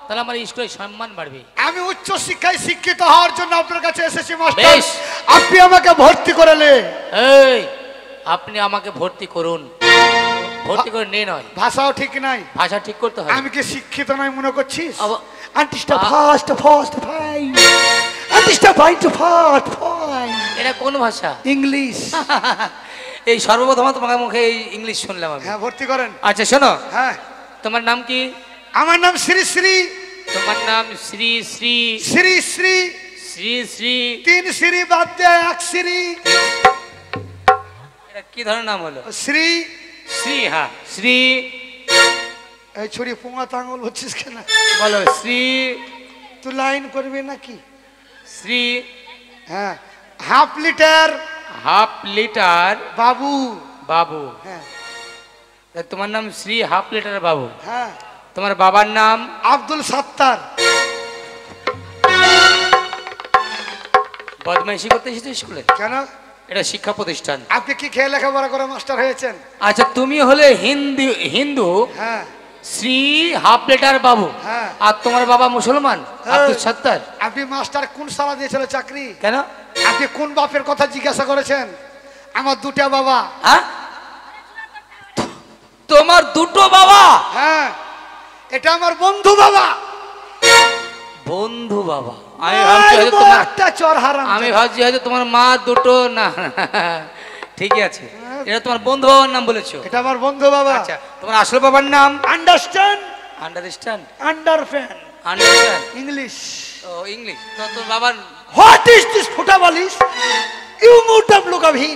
তাহলে আমার স্কুলের সম্মান বাড়বে আমি উচ্চ শিক্ষায় শিক্ষিত হওয়ার জন্য আপনার কাছে এসেছি মাস্টার আপনি আমাকে ভর্তি করালে এই আপনি আমাকে ভর্তি করুন ভর্তি করে নে নয় ভাষাও ঠিক নাই ভাষা ঠিক করতে হয় আমি কি শিক্ষিত নই মনে করছিস আন্টিস্টা ফাস্ট ফাস্ট ভাই আন্টিস্টা ভাই টু ফাস্ট ভাই এটা কোন ভাষা ইংলিশ এই সর্বপ্রথম তোমার মুখে ইংলিশ শুনলাম আমি হ্যাঁ ভর্তি করেন আচ্ছা শোনো হ্যাঁ তোমার নাম কি আমার নাম শ্রী শ্রী তোমার নাম শ্রী শ্রী শ্রী শ্রী শ্রী শ্রী তিন শ্রী বাদ দিয়ে এক শ্রী এটা কি ধরনের নাম হলো শ্রী শ্রী হ্যাঁ শ্রী এই ছুরি পোঙা তাঙ্গল হচ্ছিস কেন বলো শ্রী তুই লাইন করবি নাকি Shri half litre half litre बाबू बाबू तुम्हार नाम श्री हाफ लीटर बाबू तुम्हार बाबार नाम अब्दुल सत्तार बदमाइशी करते स्कूले क्या এটা শিক্ষা প্রতিষ্ঠান আপনি কি খেয়ে লেখাপড়া করে মাস্টার হয়েছেন আচ্ছা তুমি হলে হিন্দু হিন্দু হ্যাঁ শ্রী হাফ লেটার বাবু হ্যাঁ আর তোমার বাবা মুসলমান আব্দুল সত্তার আপনি মাস্টার কোন সালা দিয়েছিল চাকরি কেন আপনি কোন বাপের কথা জিজ্ঞাসা করেছেন আমার দুটো বাবা হ্যাঁ তোমার দুটো বাবা হ্যাঁ এটা আমার বন্ধু বাবা বন্ধু বাবা আমি ভাবছি হয়তো তোমার একটা চোর হারাম আমি ভাবছি হয়তো তোমার মা দুটো না ঠিকই আছে এটা তোমার বন্ধু বাবার নাম বলেছো এটা আমার বন্ধু বাবা আচ্ছা তোমার আসল বাবার নাম আন্ডারস্ট্যান্ড আন্ডারস্ট্যান্ড আন্ডারফ্যান আন্ডারস্ট্যান্ড ইংলিশ ও ইংলিশ তো তোর বাবার হোয়াট ইজ দিস ফুটাবালিশ ইউ মুটাব লুকাভি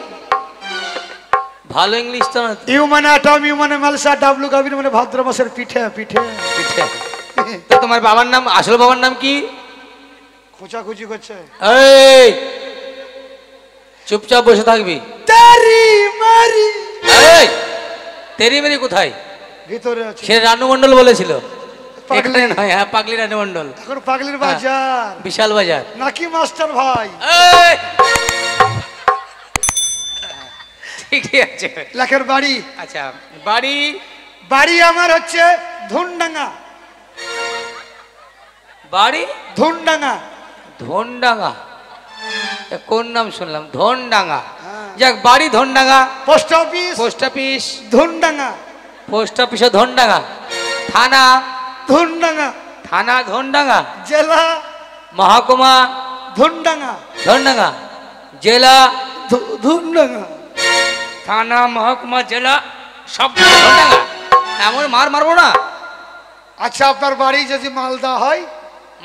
ভালো ইংলিশ তো ইউ মানে অ্যাটম ইউ মানে মালসা ডাব্লু গাভি মানে ভাদ্র মাসের পিঠে পিঠে পিঠে তো তোমার বাবার নাম আসল বাবার নাম কি খুঁচা খুঁচি করছে এই চুপচাপ বসে থাকবি তেরি মারি এই তেরি মারি কোথায় ভিতরে আছে সে রানু মণ্ডল বলেছিল পাগলি নয় হ্যাঁ পাগলি রানু মণ্ডল এখন পাগলির বাজার বিশাল বাজার নাকি মাস্টার ভাই এই ঠিকই আছে লাখের বাড়ি আচ্ছা বাড়ি বাড়ি আমার হচ্ছে ধুনডাঙ্গা বাড়ি ধুনডাঙ্গা धोनडांगा कौन नाम सुनल धोनडांगा जग बाड़ी Dhondanga post office post office Dhondanga post office Dhondanga थाना धोनडांगा थाना धोनडांगा जिला महकुमा धोनडांगा धोनडांगा जिला धोनडांगा थाना महकुमा जिला सब धोनडांगा এমন মার মারবো না আচ্ছা আপনার বাড়ি যদি মালদা হয়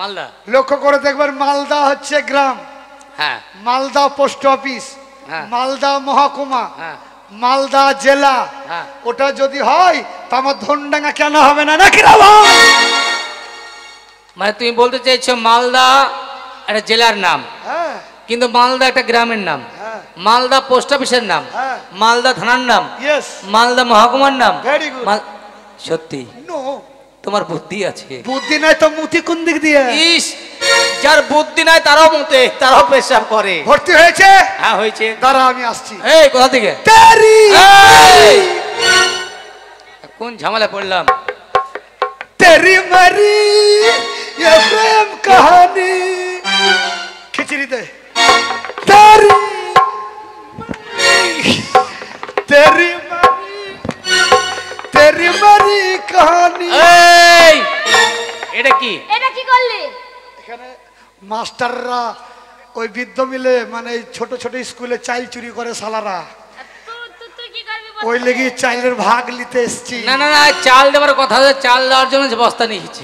मालदा लक्ष्य कर देखबार मालदा हच्छे ग्राम हाँ मालदा पोस्ट ऑफिस हाँ मालदा महकुमा हाँ मालदा जिला हाँ उटा जो दी होय तामा धोनडांगा क्या ना हवे ना ना किरावा मैं तुम्हें बोलते चाहिए मालदा एक जिलार नाम हाँ किंतु मालदा एक ग्रामीण नाम हाँ मालदा पोस्ट ऑफिस नाम हाँ मालदा थानार नाम यस मालदा महकुमार नाम वेरी गुड सत्य नो তোমার বুদ্ধি আছে বুদ্ধি নাই তো মুতি কোন দিক দিয়ে ইস যার বুদ্ধি নাই তারও মুতে তারও পেশাব করে ভর্তি হয়েছে হ্যাঁ হয়েছে দাঁড়া আমি আসছি এই কোথা থেকে তেরি এই কোন ঝামেলা পড়লাম তেরি মারি ये प्रेम कहानी खिचड़ी दे तेरी तेरी तेरी मारी कहानी ए एटा की एटा की করলি এখানে মাস্টাররা ওই বিদ্যা মিলে মানে ছোট ছোট স্কুলে চাল চুরি করে শালারা তুই তুই কি করবি ওই লাগি চালের ভাগ নিতে এসেছি না না না চাল দেওয়ার কথা আছে চাল দেওয়ার জন্য বস্তা নিয়েছি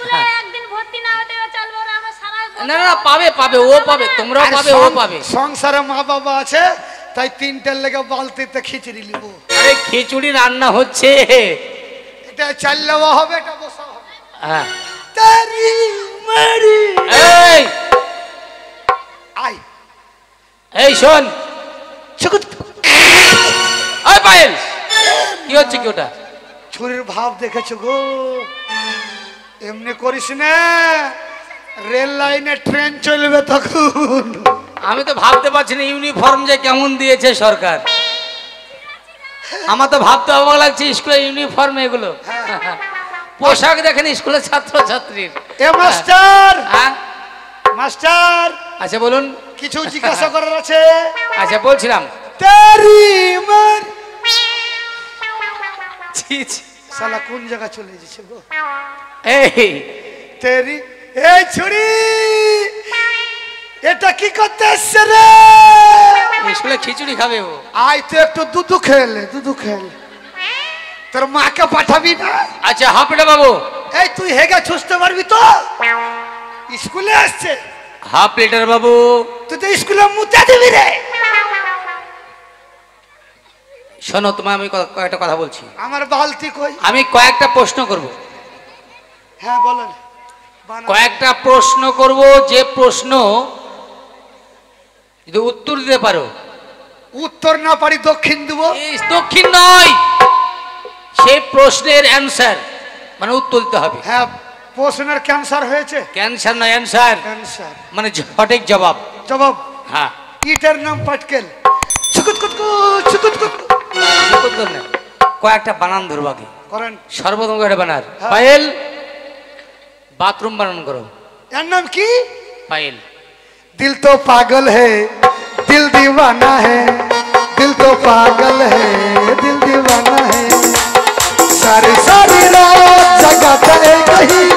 তোরা একদিন ভর্তি না হতে চাল বড় আমরা সারা না না পাবে পাবে ও পাবে তোমরাও পাবে ও পাবে সংসারে মা বাবা আছে তাই তিনটার লাগা বালতিতে খিচুড়ি নিব আরে খিচুড়ি রান্না হচ্ছে এটা চাললাওয়া হবে এটা বসা হবে হ্যাঁ তেরি মারি এই আই এই শুন চকুত ওই পায়েল কি হচ্ছে কি ওটা ছুরির ভাব দেখেছো গো এমনি করিস না রেল লাইনে ট্রেন চলবে তখন আমি তো ভাবতে পারছি না ইউনিফর্ম যে কেমন দিয়েছে সরকার আমার তো ভাবতে অবাক লাগছে স্কুলে ইউনিফর্ম এগুলো পোশাক দেখেন স্কুলের ছাত্র ছাত্রীর এ মাস্টার হ্যাঁ মাস্টার আচ্ছা বলুন কিছু জিজ্ঞাসা করার আছে আচ্ছা বলছিলাম তেরি মার ছি ছি শালা কোন জায়গা চলে যাচ্ছে গো এই তেরি এই ছুরি এটা কি করতেছ রে ইসলে খিচুড়ি খাবে ও আই তো একটু দুধু খেলে দুধু খেলে তোর মাকে পাঠাবি না আচ্ছা হাফটা বাবু এই তুই হেগা ছুঁতে পারবি তো স্কুলে আসছে হাফ লিটার বাবু তুই তো স্কুলে মুতে দিবি রে শোনো তোমায় আমি কয়েকটা কথা বলছি আমার বালতি কই আমি কয়েকটা প্রশ্ন করব হ্যাঁ বলেন কয়েকটা প্রশ্ন করব, যে প্রশ্ন যদি উত্তর দিতে পারো, উত্তর না পারি দক্ষিণ দেব। দক্ষিণ নয়, সেই প্রশ্নের অ্যানসার মানে উত্তর দিতে হবে। হ্যাঁ, প্রশ্নের ক্যান্সার হয়েছে, ক্যান্সার না অ্যানসার, অ্যানসার মানে সঠিক জবাব। জবাব হ্যাঁ, ইটার নাম পাটকেল। চুকুতকুতকু চুকুতকুতকু চুকুতকুতকু না, কয়েকটা বানান ধরবাকি করেন। সর্বপ্রথম একটা বানার পায়েল, बाथरूम बर्णन करो। यार नाम की पायल। दिल तो पागल है दिल दीवाना है, दिल तो पागल है दिल दीवाना है, सारी सारी रात जगाता है कहीं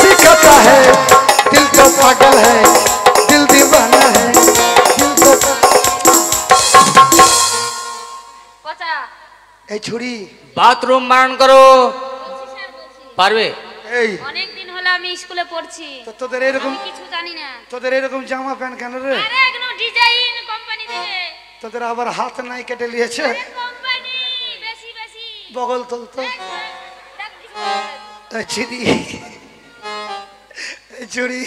सिखाता है, दिल तो पागल है दिल दीवाना है, दिल तो पता ए छुरी। बाथरूम बर्णन करो। পারবে এই অনেক দিন হলো আমি স্কুলে পড়ছি। তো তোদের এরকম কিছু জানি না, তোদের এরকম জামা প্যান্ট কেন রে? আরে এগুলো ডিজাইন কোম্পানি থেকে। তোদের আবার হাত নাই কেটে নিয়েছে কোম্পানি, বেশি বেশি বগল তুলতো চুরি চুরি।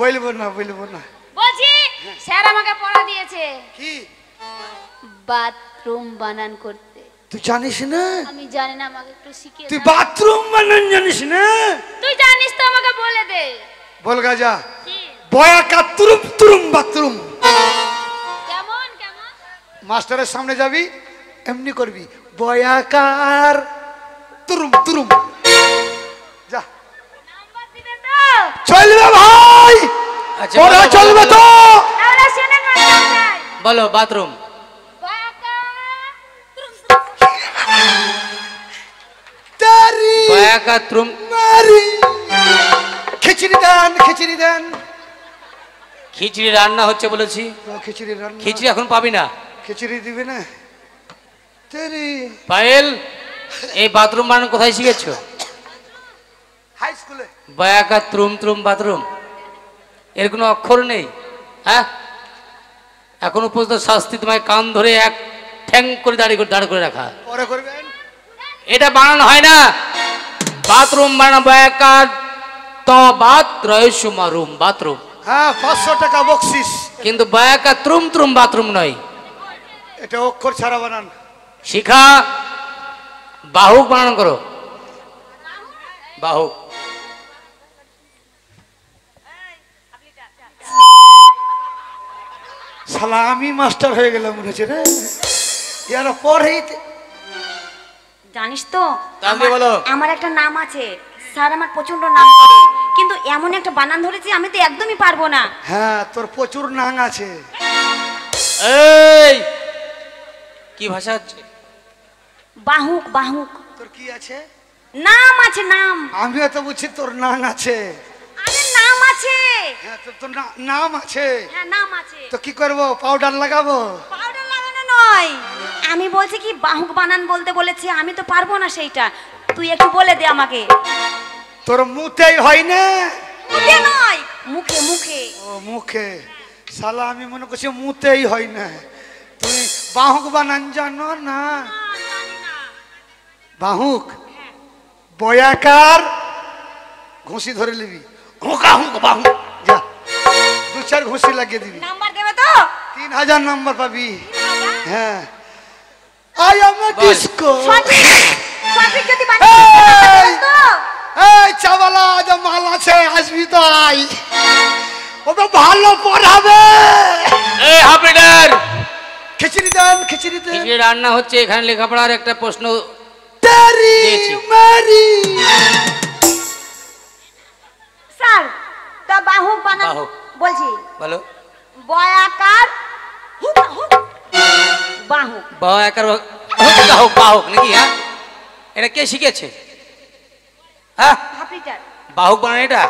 বলবো না বলবো না, বলছি স্যার আমাকে পড়া দিয়েছে কি বাথরুম বানান করতে। तू जानिस ना? আমি জানি না, আমাকে একটু শিখিয়ে দাও। তুই বাথরুম বানান জানিস না? তুই জানিস তো আমাকে বলে দে। বলগা যা কি বয়া কা তুরুম তুরুম বাথরুম। কেমন কেমন মাস্টারের সামনে যাবি এমনি করবি বয়া কার তুরুম তুরুম। যা নাম্বার দিবে তো চলবে ভাই। আচ্ছা ওরা চলবে তো তাহলে শুনে ভাই বলো বাথরুম। बाथरूम मारी खिचड़ी दान खिचड़ी दान खिचड़ी রান্না হচ্ছে বলেছি। खिचड़ी রান্না खिचड़ी এখন পাবি না, खिचड़ी দিবি না तेरी। পায়েল এই বাথরুম মান কোথায় শিখেছো? হাই স্কুলে। বায়াকা ত্রুম ত্রুম বাথরুম এর কোনো অক্ষর নেই। হ্যাঁ এখনো পর্যন্ত শাস্তি তোমায় কান ধরে এক ঠ্যাং করে দাঁড়িয়ে দাঁড় করে রাখা। পরে করবেন, এটা বানানো হয় না। বাথরুম বানাবো একার তবাত রয়সুমারুম বাথরুম। হ্যাঁ পাঁচশো টাকা বকশিস। কিন্তু বায়াকা ত্রুম ত্রুম বাথরুম নয়, এটা অক্ষর ছাড়া বানান শিখা। বাহুক বানান করো। বাহুক শালা আমি মাস্টার হয়ে গেলাম মনে হচ্ছে রে। এরা পরেই জানিস তো আমার একটা নাম আছে, স্যার আমার প্রচন্ড নাম করে, কিন্তু এমন একটা বানান ধরেছি আমি তো একদমই পারবো না। হ্যাঁ তোর প্রচুর নাম আছে। এই কি ভাষা আছে? বাহুক বাহুক। তোর কি আছে? নাম আছে নাম। আমিও তো বুঝছি তোর নাম আছে। আরে নাম আছে। হ্যাঁ তোর নাম আছে। হ্যাঁ নাম আছে। তো কি করব? পাউডার লাগাবো? পাউডার লাগানো নয়, আমি বলছি কি বাহুক বানান বলতে বলেছি, আমি তো পারবো না সেইটা, তুই একটু বলে দে আমাকে। তোর মুখেই হয় না? মুখে নয়, মুখে মুখে। ও মুখে, শালা আমি মনে করছি মুখেই হয় না। তুই বাহুক বানান জানো না? বাহুক বয়াকার ঘুষি ধরে নিবি হুঁকা হুঁক বাহুক। যা দু চার ঘুষি লাগিয়ে দিবি। নাম্বার দেবে তো? তিন হাজার নাম্বার পাবি। হ্যাঁ I am a disco. Traffic jodi bani to ei chawala jo mal ache asbi to ai obe bhalo porabe ei habider khichdi dan khichdi dan khichdi ranna hocche ekhane lekha porar ekta proshno teri mari sir ta bahu bana bolchi bolo boyakar hu hu বাহু বায়াকার বাহু বাহু নাকি? হ্যাঁ এটা কে শিখেছে? হ্যাঁ হাফিজার বাহু বানান। এটা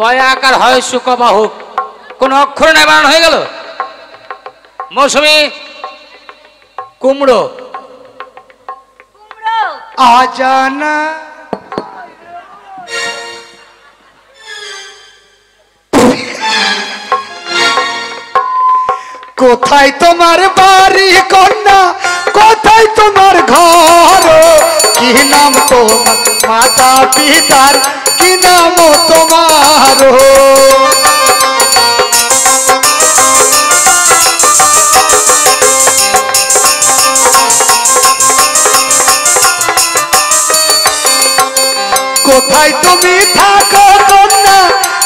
বায়াকার হয় সুক বাহু, কোন অক্ষর নাই বানান হয়ে গেল। মৌসুমী কুমড়ো কুমড়ো আজানা কোথায় তোমার বাড়ি কন্যা কোথায় তোমার ঘর की नाम तो माता पितार की नाम तुम्हारो कोथाय तुमी थाको कन्या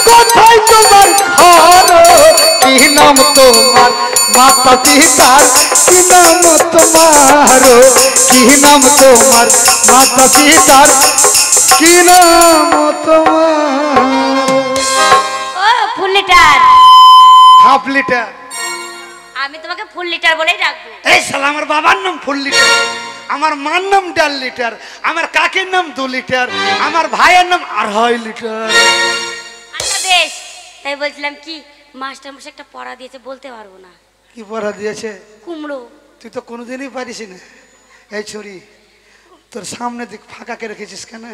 कोथाय तुम्हार घर की नाम तुम्हार माता पितार की नाम तुम्हारो की नाम तुम्हार माता पितार की नाम तुम्हारो ओ फुल लीटर हाफ लीटर आमी तुम्हें फुल लीटर बोलेই রাখবো এই শালা আমার বাবার নাম ফুল लीटर আমার মার নাম ডাল লিটার আমার কাকের নাম দুই লিটার আমার ভাইয়ের নাম আড়াই লিটার আচ্ছা বেশ তাই বলছিলাম কি মাস্টার মশাই একটা পড়া দিয়েছে বলতে পারবো না কি পড়া দিয়েছে কুমড়ো তুই তো কোনোদিনই পারিস না এই ছুরি তোর সামনে দিক ফাঁকা করে রেখেছিস কেন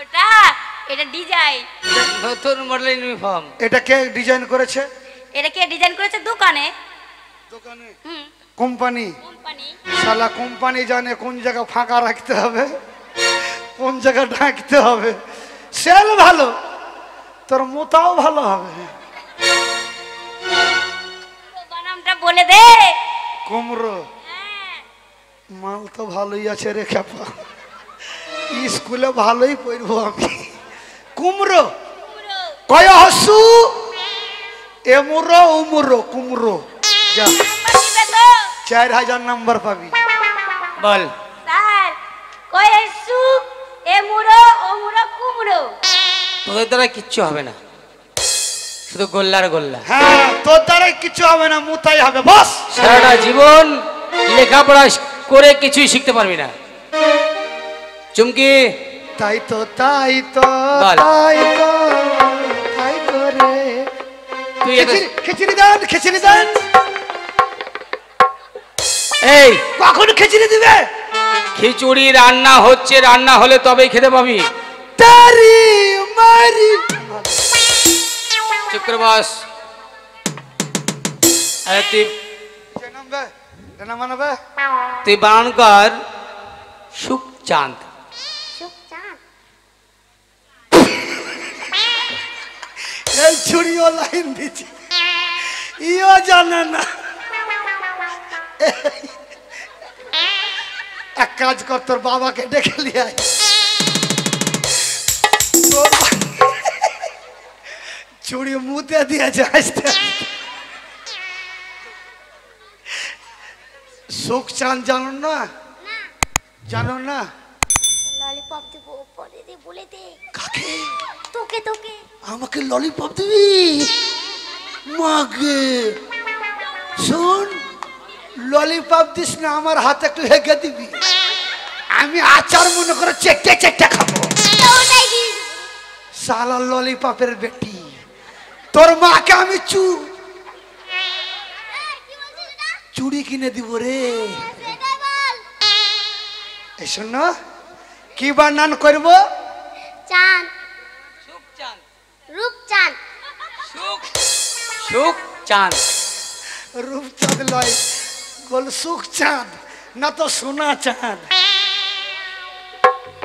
ওটা এটা ডিজাইন নতুন মডেল ইউনিফর্ম এটা কে ডিজাইন করেছে এটা কে ডিজাইন করেছে দোকানে দোকানে হুম কোম্পানি साला कोम्पानी जाने कौन जगह फाँका रखते हैं कौन जगह ढाकते हैं सेल भलो तोर मोताओ भलो है नामटा बोले दे कुमरो माल तो भलोई आछे रे ख्यापा स्कूले भलोई पढ़बो आमी कुमरो कय हसु एमुरो उमुरो कुमरो जा चार हजार नंबर पावी बोल सर कोई सु ए मुरो ओ मुरो कुमरो तोरे द्वारा কিচ্ছু হবে না শুধু গোল্লার গোল্লা হ্যাঁ তোর দ্বারা কিচ্ছু হবে না মুতাই হবে বস সারা জীবন লেখা পড়া করে কিছুই শিখতে পারবি না চুমকি তাই তো তাই তো তাই তো তাই করে তুই খিচড়ি দান খিচড়ি দান এই কখন খিচুড়ি দিবে খিচুড়ি রান্না হচ্ছে রান্না হলে তবেই খেতে পাবি তারি মারি চক্রবাস আতি জনমবে জনমানবে তুই বানান কর সুখ চাঁদ সুখ চাঁদ এই ছুরিও লাইন দিছি ইও জানা না एक काज कर तोर बाबा के देखे लिया चूड़ी मुँह दे दिया जाए सुख चांद जानो ना जानो ना लॉलीपॉप दे वो बोले दे बोले दे काके तोके तोके हम के लॉलीपॉप दे मागे सुन लॉलीपॉप दिस ना हमारे हाथ तक लेके दिबी आमी आचार मन करे चेट्टे चेट्टे खाबो साला लॉलीपॉपेर बेटी तोर मा के आमी चू चूड़ी किने दिबो रे ए सुन की बानान करबो चांद सुख चांद रूप चांद सुख सुख चांद रूप चांद लय बोल सुख चांद ना तो सोना चांद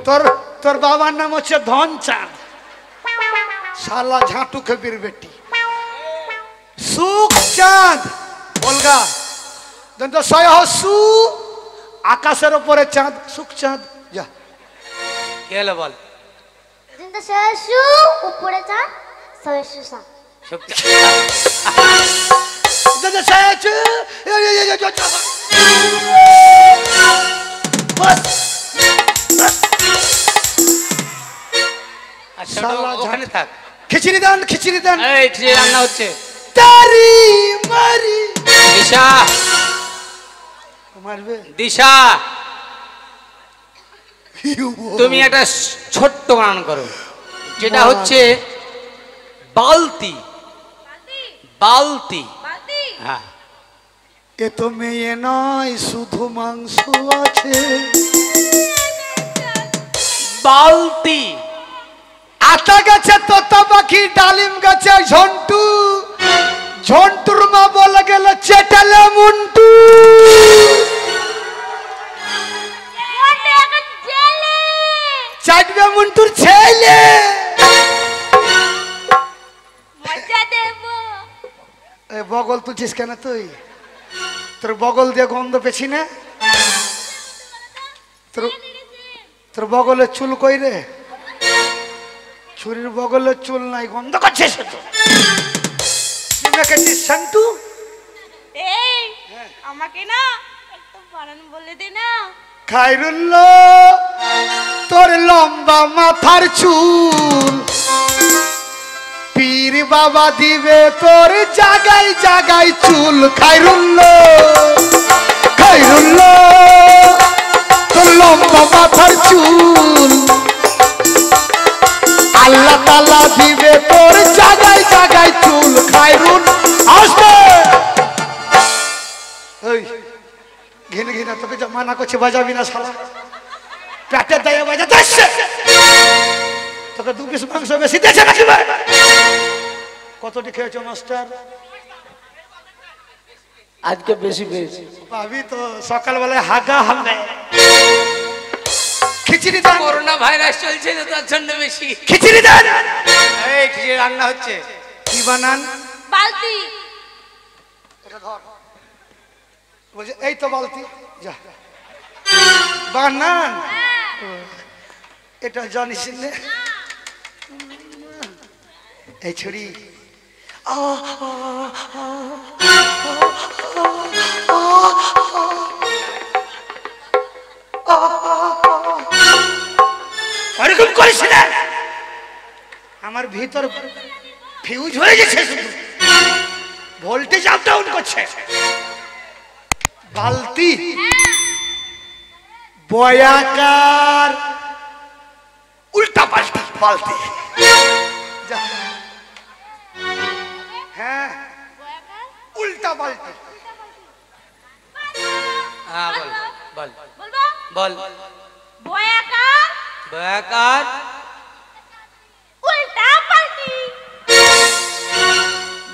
तोर तोर बाबा नाम होचे धन चांद साला झाटू खबीर बेटी सुख चांद बोलगा जन तो सय हसु आकाशेर ऊपर चांद सुख चांद जा केला बोल जन तो सय हसु ऊपर चांद सय हसु सा सुख चांद जैसे चाच ये ये ये जो चाचा बस अच्छा तो जाने था खिचड़ी दान खिचड़ी दान ए खिचड़ी दान ना होचे तारी मारी दिशा कुमार बे दिशा तुम ये टा छोट्टो गान करो जेटा होचे बाल्टी बाल्टी हाँ ये तो मैं ये ना इसुधु मांसुआ चे बाल्टी आता का चे तोता बाकी डालिम का चे झंटू झंटू रुमा बोला के ला चेटले मुंटू मोटे अगर চাটবে মুন্টুর ছেলে মজা দেব। এ বগল তুলছিস কেন তুই? তোর বগল দিয়ে গন্ধ পেছি না? তোর তোর বগলের চুল কই রে? ছুরির বগলের চুল নাই, গন্ধ করছিস তো? কেছিস সন্তু? এই আমাকে না একটু বানান বলে দে না। খায়রুল্লাহ তোর লম্বা মাথার চুল পীর বাবা দিবে তোর জাগাই জাগাই চুল। খায়রুল্লাহ খায়রুল্লাহ তোর লম্বা মাথার চুল আল্লাহ তাআলা দিবে তোর জাগাই জাগাই চুল। খায়রুল আসবে এই ঘিনে ঘিনে তোকে জামানা করছে বাজাবি না শালা পেটের দায়ে বাজা দশ তোকে দু পিস মাংস বেশি দিয়েছে নাকি ভাই? কতটি খেয়েছো মাস্টার? আজকে বেশি পেয়েছি ভাবি তো সকালবেলায় হাগা হামে খিচুড়ি দাও। করোনা ভাইরাস চলছে তো তার জন্য বেশি খিচুড়ি দাও। এই খিচুড়ি রান্না হচ্ছে কি বানান বালতি এটা ধর বলে এই তো বালতি যা বানান এটা জানিস না এই ছুরি আ এরকম করিস না আমার ভিতর ফিউজ হয়ে গেছে শুধু ভোল্টেজ আপ ডাউন করছে। বালতি বয়াকার উল্টা পাল্টা বালতি হ্যাঁ উল্টা বালতি হ্যাঁ বল বল বল বল বয়াকার বয়াকার উল্টা পাল্টি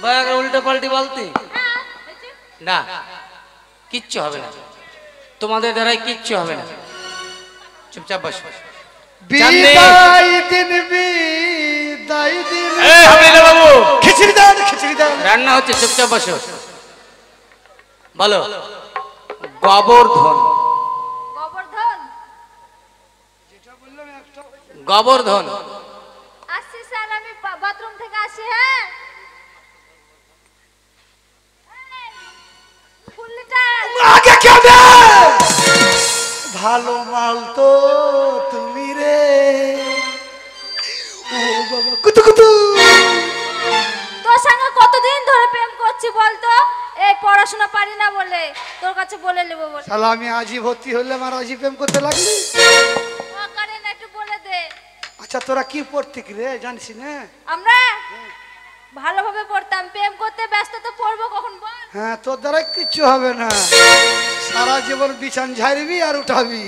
বয়াকার উল্টা পাল্টি বালতি না কিচ্ছু হবে না তোমাদের দ্বারা কিচ্ছু হবে না চুপচাপ বসো। বিদায় দিন বিদায় দিন এই হাবিলা বাবু খিচুড়ি দাও খিচুড়ি দাও রান্না হচ্ছে চুপচাপ বসো। বলো গোবর্ধন গোবর্ধন যেটা বললাম একটা গোবর্ধন আসছি স্যার আমি বাথরুম থেকে আসি। হ্যাঁ আগে কেবে ভালো মাল তো তুমি রে ও বাবা কুতু কুতু তোর সঙ্গে কতদিন ধরে প্রেম করছি বলতো এই পড়াশোনা পারি না বলে তোর কাছে বলে নেব বল শালা আমি আজই ভর্তি হলে আমার আজই প্রেম করতে লাগলি ও করে না একটু বলে দে। আচ্ছা তোরা কি পড়তি রে জানিস না? আমরা ভালোভাবে পড়তাম প্রেম করতে ব্যস্ত তো পড়বো কখন বল। হ্যাঁ তোর দ্বারা কিচ্ছু হবে না সারা জীবন বিছান ঝাড়বি আর উঠাবি।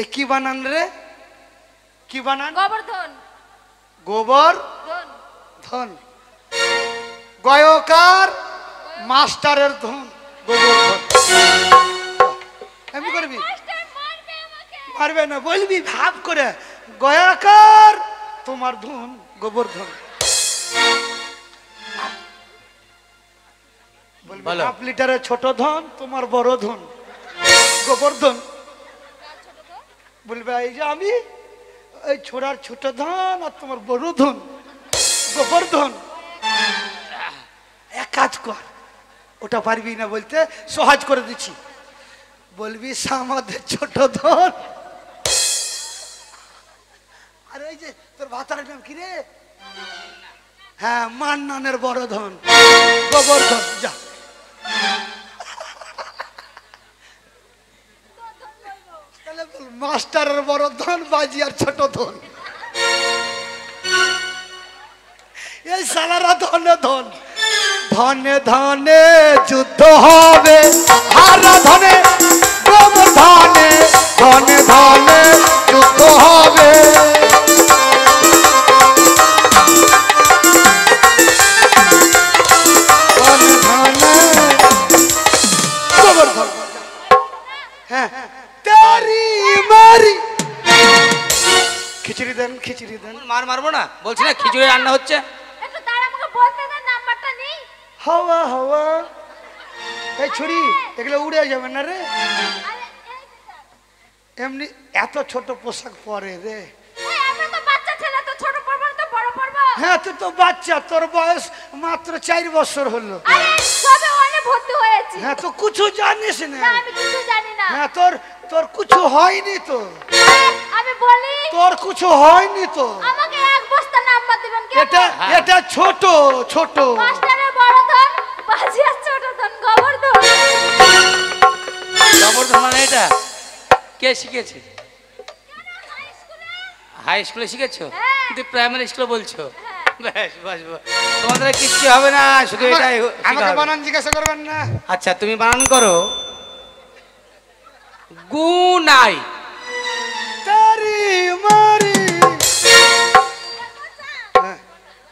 এই কি বানান রে কি বানান? গোবর্ধন গোবর ধন ধন গয়কার মাস্টারের ধন গোবর্ধন এমনি করবি পারবে না বলবি ভাব করে গয়কার তোমার ধন গোবর্ধন হাফ লিটারের ছোট ধন তোমার বড় ধন গোবর্ধন বলবে এই যে আমি এই ছোড়ার ছোট ধন আর তোমার বড় ধন গোবর্ধন। এক কাজ কর ওটা পারবি না বলতে সহজ করে দিচ্ছি বলবি আমাদের ছোট ধন আর ওই যে তোর ভাতার নাম কি রে হ্যাঁ মান্নানের বড় ধন গোবর্ধন যা। মাস্টারের বড় ধন বাজি আর ছোট ধন এই সালারা ধনে ধন ধনে ধনে যুদ্ধ হবে আর ধনে গোবর্ধনে ধনে ধনে যুদ্ধ হবে। मार मारबो ना বলছি না খিচুড়ি রান্না হচ্ছে একটু দাঁড়া আমাকে বলতে দে নাম্বারটা নেই হাওয়া হাওয়া এই ছুরি এগুলো উড়ে যাবে না রে আরে এই তো এমনি এত ছোট পোশাক পরে রে আমরা তো বাচ্চা ছেলে তো ছোট পরব না তো বড় পরব হ্যাঁ তুই তো বাচ্চা তোর বয়স মাত্র চার বছর হলো আরে সবে ওখানে ভর্তি হয়েছে হ্যাঁ তো কিছু জানিস না না আমি কিছু জানি না হ্যাঁ তোর তোর কিছু হয়নি তো আমি বলি তোর কিছু হয়নি তো আমাকে এক বস্তা নাম্বার দিবেন কেন এটা এটা ছোট ছোট বস্তারে বড় ধন বাজিয়া ছোট ধন গোবর ধন গোবর ধন মানে এটা কে শিখেছে হাই স্কুলে হাই স্কুলে শিখেছো তুমি প্রাইমারি স্কুলে বলছো বেশ বেশ তোমাদের কিচ্ছু হবে না শুধু এটাই আমাকে বানান জিজ্ঞাসা করবেন না আচ্ছা তুমি বানান করো গুনাই तारी मारी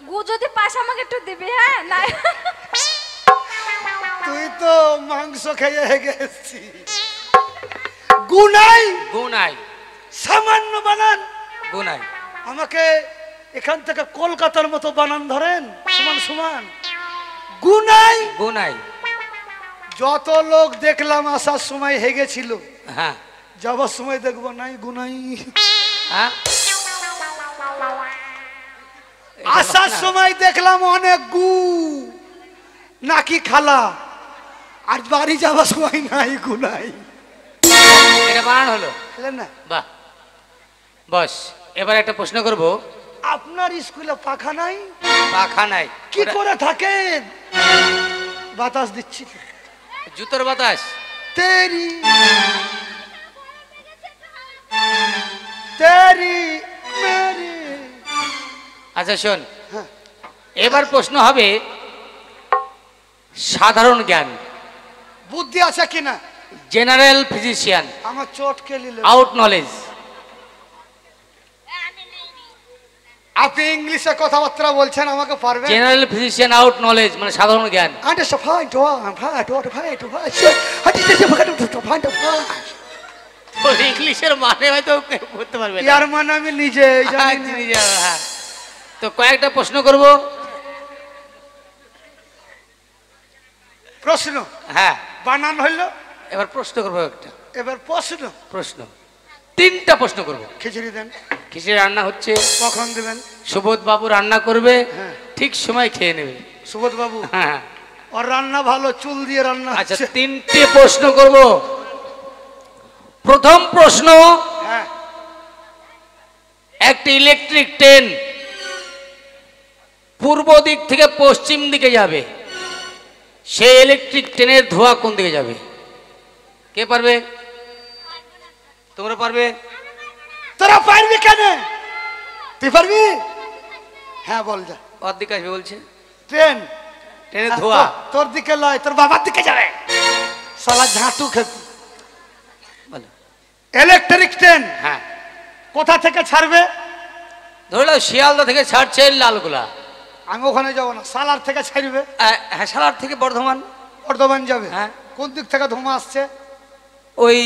गु जो दी पाशा मगे तो दिबे है ना तू तो मांगसो खाया है कैसी गुनाई गुनाई सामान्य बनान गुनाई আমাকে এখান থেকে কলকাতার মতো বানান ধরেন সমান সমান গুনাই গুনাই যত লোক দেখলাম আসার সময় হেগে ছিল হ্যাঁ যাবার সময় দেখব নাই গুনাই হ্যাঁ আসার সময় দেখলাম অনেক গু নাকি খালা আজ বাড়ি যাবার সময় নাই গুনাই এটা বানান হলো বুঝলেন না বাহ বস এবারে একটা প্রশ্ন করব আপনার স্কুলে পাখা নাই পাখা নাই কি করে থাকেন বাতাস দিচ্ছি জুতোর বাতাস তেরি তেরি মেরি আচ্ছা শুন এবার প্রশ্ন হবে সাধারণ জ্ঞান বুদ্ধি আছে কিনা জেনারেল ফিজিশিয়ান আমার চটকে নিলে আউট নলেজ আপনি ইংলিশে কথাবার্তা বলছেন আমাকে পারবেন জেনারেল ফিজিশিয়ান আউট নলেজ মানে সাধারণ জ্ঞান আন্ডার সাফাই তো ভাই তো ভাই তো ভাই হাতি তে ফাটা তো ফাটা ওই ইংলিশের মানে হয়তো বলতে পারবে না यार মানে আমি নিজে জানি নিজে তো কয়েকটা প্রশ্ন করব প্রশ্ন হ্যাঁ বানান হলো এবার প্রশ্ন করব একটা এবার প্রশ্ন প্রশ্ন তিনটা প্রশ্ন করব খিচুড়ি দেন খিচুড়ি রান্না হচ্ছে কখন দিবেন সুবোধ বাবু রান্না করবে ঠিক সময় খেয়ে নেবে সুবোধ বাবু হ্যাঁ আর রান্না ভালো চুল দিয়ে রান্না আচ্ছা তিনটে প্রশ্ন করব প্রথম প্রশ্ন হ্যাঁ একটা ইলেকট্রিক ট্রেন পূর্ব দিক থেকে পশ্চিম দিকে যাবে সেই ইলেকট্রিক ট্রেনের ধোঁয়া কোন দিকে যাবে কে পারবে তোমরা পারবে তোরা পারবি কেন তুই পারবি হ্যাঁ বল যা ওর দিকে আসবে বলছে ট্রেন ট্রেনের ধোঁয়া তোর দিকে লয় তোর বাবার দিকে যাবে শালা ঝাঁটু খেতে বল ইলেকট্রিক ট্রেন হ্যাঁ কোথা থেকে ছাড়বে ধরো শিয়ালদা থেকে ছাড়ছে লালগোলা আমি ওখানে যাব না শালার থেকে ছাড়বে হ্যাঁ শালার থেকে বর্ধমান বর্ধমান যাবে হ্যাঁ কোন দিক থেকে ধোঁয়া আসছে ওই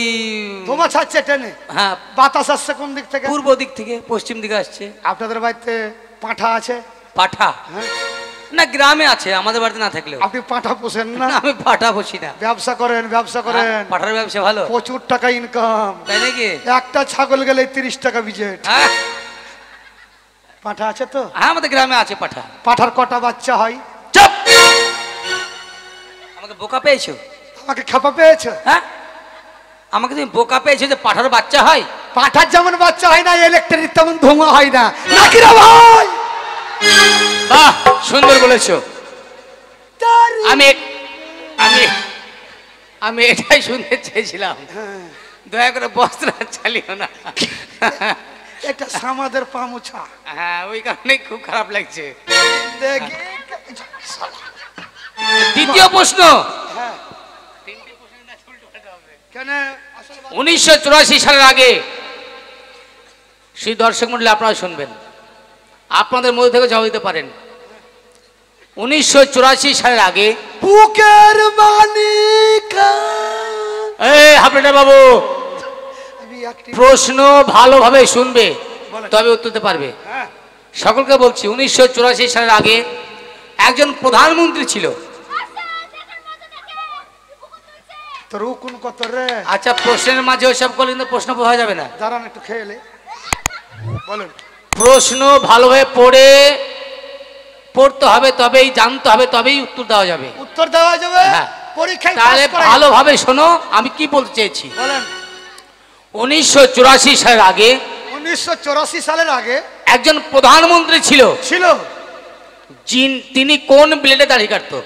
ধোঁয়া ছাড়ছে ট্রেনে হ্যাঁ বাতাস আসছে কোন দিক থেকে পূর্ব দিক থেকে পশ্চিম দিকে আসছে আপনাদের বাড়িতে পাঁঠা আছে পাঁঠা হ্যাঁ না গ্রামে আছে আমাদের বাড়িতে না থাকলেও আপনি পাঁঠা পোষেন না আমি পাঁঠা পোষি না ব্যবসা করেন ব্যবসা করেন পাঁঠার ব্যবসা ভালো প্রচুর টাকা ইনকাম তাই নাকি একটা ছাগল গেলে তিরিশ টাকা বিজেট হ্যাঁ পাঁঠা আছে তো হ্যাঁ আমাদের গ্রামে আছে পাঁঠা পাঁঠার কটা বাচ্চা হয় চুপ আমাকে বোকা পেয়েছো আমাকে খাপা পেয়েছো হ্যাঁ আমাকে তুমি বোকা পেয়েছো যে পাঁঠার বাচ্চা হয় পাঁঠার যেমন বাচ্চা হয় না ইলেকট্রিক তেমন ধোঁয়া হয় না নাকি রে ভাই বাহ সুন্দর বলেছো আমি আমি আমি এটাই শুনতে চেয়েছিলাম দয়া করে বস্ত্র চালিও না এটা সামাদের পামুছা হ্যাঁ ওই কারণে খুব খারাপ লাগছে দেখি দ্বিতীয় প্রশ্ন হ্যাঁ তিনটি প্রশ্ন না উল্টো পাল্টা হবে কেন উনিশশো চুরাশি সালের আগে সেই দর্শক মণ্ডলী আপনারা শুনবেন আপনাদের মধ্যে থেকে জবাব দিতে পারেন উনিশশো চুরাশি সালের আগে পুকের মালিক এই হাবড়া বাবু প্রশ্ন ভালোভাবে শুনবে তবে উত্তর দিতে পারবে सकल के बोलছি उन्नीसशो चौराशी साल आगे एक जन प्रधानमंत्री छिलो रुकुन को तोरे अच्छा प्रश्न माझे सब कोलिन प्रश्न बोझा जाबे ना दारान एकটু খেলে বলুন প্রশ্ন ভালোভাবে পড়ে পড়তে হবে তবেই জানতে হবে তবেই উত্তর দেওয়া যাবে উত্তর দেওয়া যাবে হ্যাঁ পরীক্ষায় তাহলে ভালোভাবে শোনো আমি কি বলতে চাইছি বলেন উনিশশো চুরাশি সালের আগে উনিশশো চুরাশি সালের আগে একজন প্রধানমন্ত্রী ছিল ছিল জিন তিনি কোন ব্লেডে দাড়ি কাটতো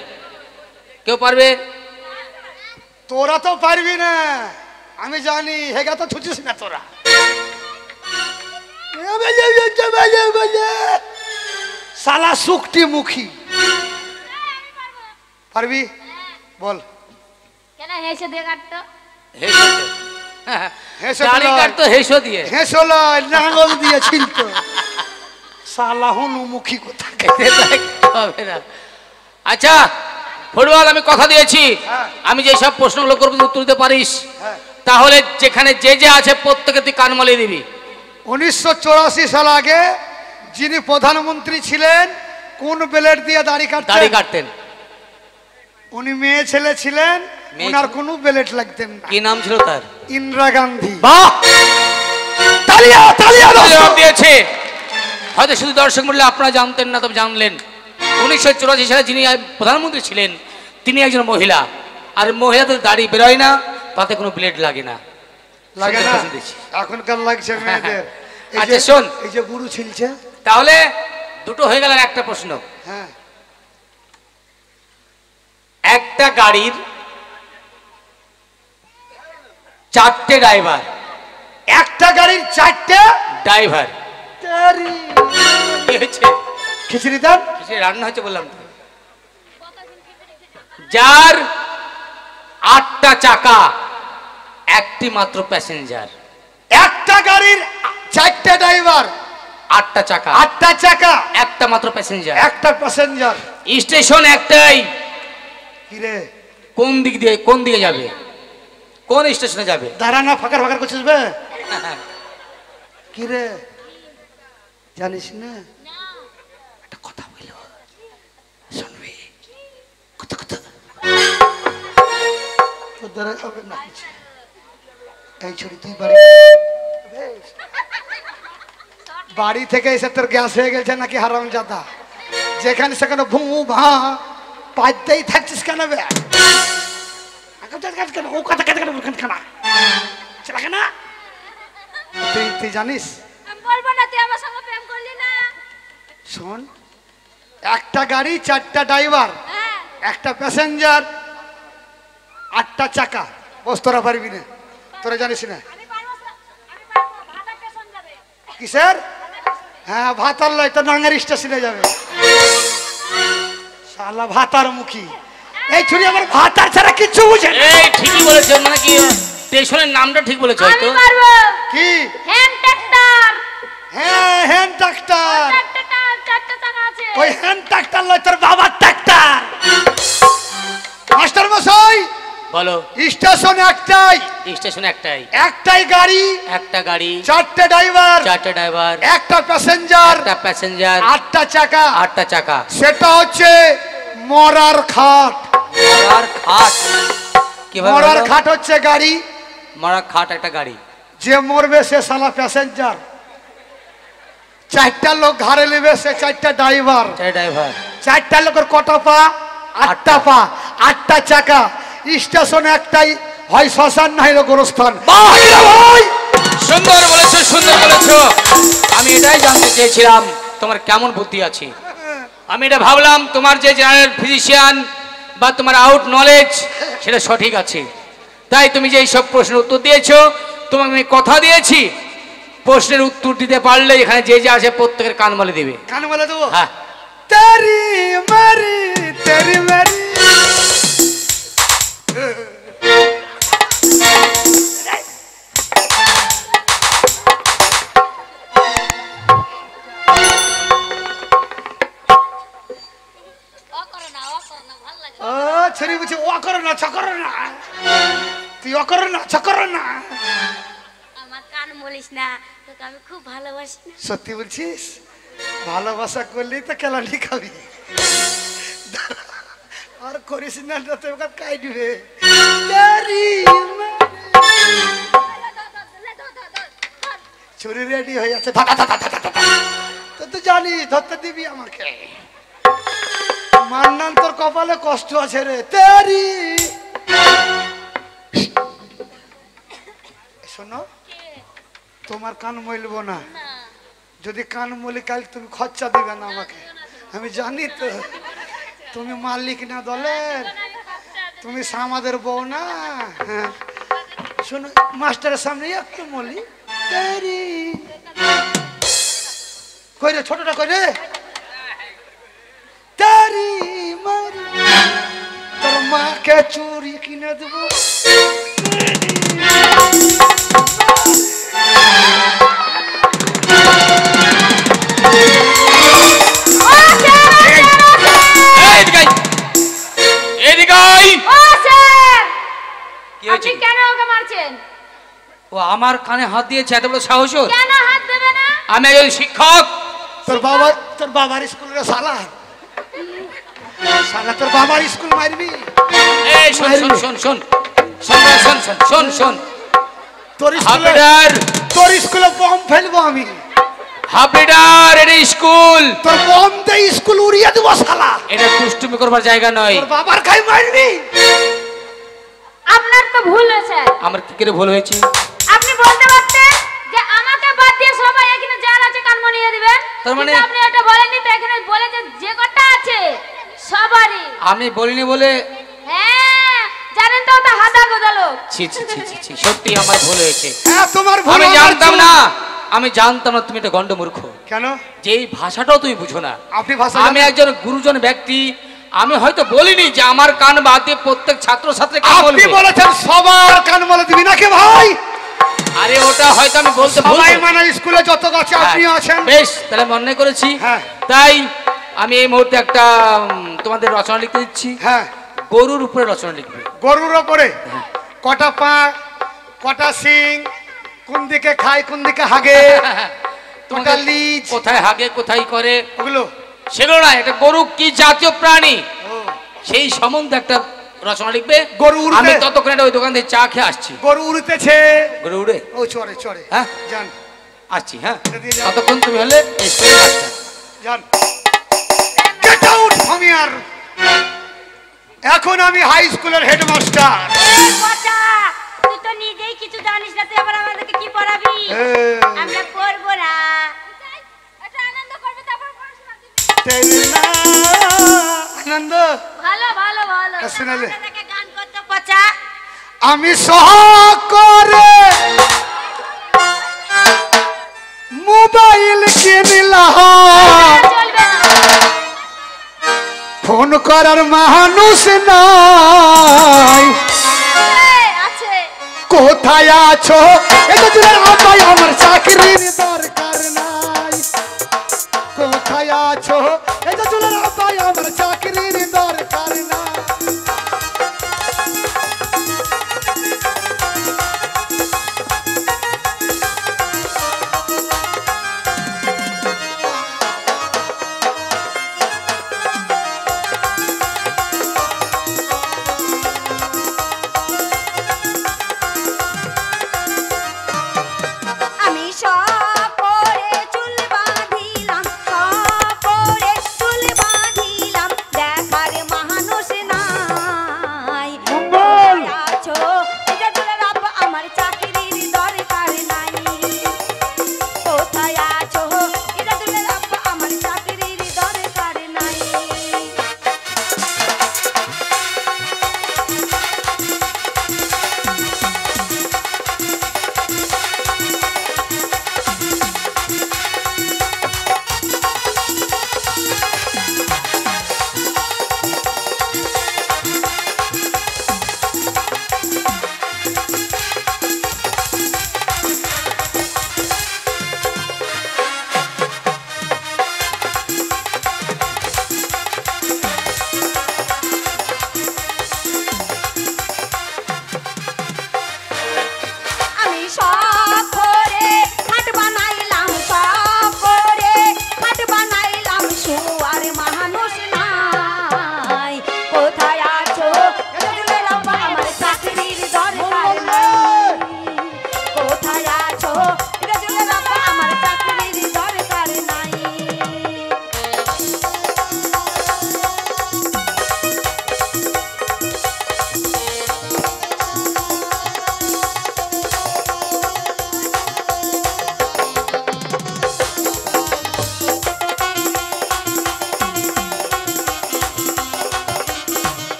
কেউ পারবে तोरा तो पारबी ना आमी जानी हेगा तो छुचिस ना तोरा साला सुक्ति मुखी पारबी बोल केना हेसे दे काटतो हेसे हेसे गाड़ी काटतो हेसो दिए हेसो ल नांगल दिए छिलतो साला हनु मुखी कोथा कहबे ना अच्छा फुटबल आमी कथा दिएছি आमी जे सब प्रश्नগুলো করব উত্তর দিতে পারিস তাহলে যেখানে যে যে আছে প্রত্যেককে তুই কান মালিয়ে দিবি উনিশশো চুরাশি সাল আগে যিনি প্রধানমন্ত্রী ছিলেন কোন ব্লেড দিয়ে দাড়ি কাটতেন দাড়ি কাটতেন উনি মেয়ে ছেলে ছিলেন ওনার কোনো ব্লেড লাগতেন না কি নাম ছিল তার ইন্দিরা গান্ধী বাহ তালিয়া তালিয়া জবাব দিয়েছে হয়তো শুধু দর্শক মূল্য আপনারা জানতেন না তবে জানলেন उन्नीसशो चौराशी साल जिन्हें प्रधानमंत्री छिलेन तिनी एकजन महिला और महिला तो दाड़ी बेरोय ना ताते कोनो ब्लेड लागे ना लागे ना एखनकार लागछे मेयेदेर अच्छा शोन ए जे गुरु छिलछे ताहले दुटो हये गेल एकटा प्रश्न हां एकटा गाड़ीर चारटे ड्राइवर एकटा गाड़ीर चारटे ड्राइवर तेरी हेछे खिचड़ी दान खिचड़ी रान्ना হচ্ছে বললাম যার আটটা চাকা একটি মাত্র প্যাসেঞ্জার একটা গাড়ির চারটা ড্রাইভার আটটা চাকা আটটা চাকা একটা মাত্র প্যাসেঞ্জার একটা প্যাসেঞ্জার স্টেশন একটাই কি রে কোন দিক দিয়ে কোন দিকে যাবে কোন স্টেশনে যাবে দাঁড়ানা ফাকার ফাকার করছিস বে কি রে জানিস না गाड़ी चारटा ड्राइवर একটা প্যাসেঞ্জার আটটা চাকা বস তোরা পারবি না তোরা জানিস না আমি পারবো আমি পারবো ভাতার স্টেশন যাবে কি স্যার হ্যাঁ ভাতার লয় তো নাঙ্গার স্টেশনে যাবে শালা ভাতার মুখী এই ছুরি আমার ভাতার ছাড়া কিছু বুঝে না এই ঠিকই বলেছ মানে কি স্টেশনের নামটা ঠিক বলেছ হয়তো আমি পারবো কি হ্যান্ড ট্রাক্টর হ্যাঁ হ্যান্ড ট্রাক্টর ট্রাক্টর চারটা চাকা আছে ওই হ্যান্ড ট্রাক্টর লয় তোর বাবা ট্রাক্টর মাস্টার মশাই বলো স্টেশন একটাই স্টেশন একটাই একটাই গাড়ি একটা গাড়ি চারটে ড্রাইভার চারটে ড্রাইভার একটা প্যাসেঞ্জার একটা প্যাসেঞ্জার আটটা চাকা আটটা চাকা সেটা হচ্ছে মরার খাট মরার খাট কিভাবে মরার খাট হচ্ছে গাড়ি মরার খাট একটা গাড়ি যে মরবে সে শালা প্যাসেঞ্জার চারটা লোক ঘাড়ে নেবে সে চারটা ড্রাইভার চারটা ড্রাইভার চারটা লোকের কত পা আটটা পা আটটা চাকা स्टेशन एकटाई হয় শ্মশান না হলো গোরস্থান বাহিরে ভাই সুন্দর বলেছো সুন্দর বলেছো আমি এটাই জানতে চেয়েছিলাম তোমার কেমন বুদ্ধি আছে আমি এটা ভাবলাম তোমার যে জেনারেল ফিজিশিয়ান বা তোমার আউট নলেজ সেটা সঠিক আছে তাই তুমি যে সব প্রশ্নের উত্তর দিয়েছো তোমাকে আমি কথা দিয়েছি প্রশ্নের উত্তর দিতে পারলে এখানে যে যে আছে প্রত্যেকের কান মালে দিবে কান মালে দেব হ্যাঁ तेरी मेरी तेरी मेरी सत्य बोलছিস ভালোবাসা করলি তো কেলানি খাবি আর করিস না তোতে বক কাই দিবে তেরি ছুরি রেডি হয়ে আছে ফাটা ফাটা তো তুই জানি ধরতে দিবি আমাকে মানন তোর কপালে কষ্ট আছে রে তেরি শোনো তোমার কান মইলবো না যদি কান মলি কাল তুমি খরচা দিবে না আমাকে আমি জানি তো তুমি মালিক না দলের তুমি সামাদের বউ না শোনো মাস্টারের সামনে একটু মলি তেরি কই রে ছোটটা কই রে তেরি মারি তোর মাকে চুরি কিনে দেব দুষ্টুমি করবার জায়গা নয় বাবার খাই মারবি আপনার তো ভুল হয়েছে আমার কি করে ভুল হয়েছে আপনি বলতে পারতেন যে আমাকে বাদ দিয়ে সবাই এখানে যারা আছে কান মনিয়ে দিবেন তার মানে আপনি এটা বলেননি তো এখানে বলে যে যে কথা আছে সবারই আমি বলিনি বলে হ্যাঁ জানেন তো ওটা হাদা গোদা লোক ছি ছি ছি ছি সত্যি আমার ভুল হয়েছে হ্যাঁ তোমার ভুল আমি জানতাম না আমি জানতাম না তুমি এটা গন্ডমূর্খ কেন যেই ভাষাটাও তুমি বুঝো না আপনি ভাষা আমি একজন গুরুজন ব্যক্তি আমি হয়তো বলিনি যে আমার কান বাদ দিয়ে প্রত্যেক ছাত্র ছাত্রী কে বলবো আপনি বলেছেন সবার কান বলে দিবি নাকি ভাই আরে ওটা হয়তো আমি বলতে ভুল সবাই মানে স্কুলে যত আছে আপনি আছেন বেশ তাহলে মনে করেছি হ্যাঁ তাই আমি এই মুহূর্তে একটা তোমাদের রচনা লিখতে দিচ্ছি হ্যাঁ গরুর উপরে রচনা লিখবে গরুর উপরে কটা পা কটা সিং কোন দিকে খায় কোন দিকে হাগে তোমরা লিজ কোথায় হাগে কোথায় করে ওগুলো সেগুলো না এটা গরু কি জাতীয় প্রাণী সেই সম্বন্ধে একটা রচনা লিখবে গরু আমি ততক্ষণ ওই দোকান থেকে চা খেয়ে আসছি গরু উড়তেছে গরু উড়ে ও চড়ে চড়ে হ্যাঁ জান আসছি হ্যাঁ ততক্ষণ তুমি হলে জান গেট আউট ফ্রম হিয়ার এখন আমি হাই স্কুলের হেডমাস্টার তুই তো নিজেই কিছু জানিস না তুই আবার আমাদেরকে কি পড়াবি আমরা করব না আমি সহ করে মোবাইল কিনলাম ফোন করার মানুষ নাই কোথায় আছো এত দূরে আপাই আমার চাকরি দরকার নাই কোথায় আছো এত দূরে আপাই আমার চাকরি দরকার নাই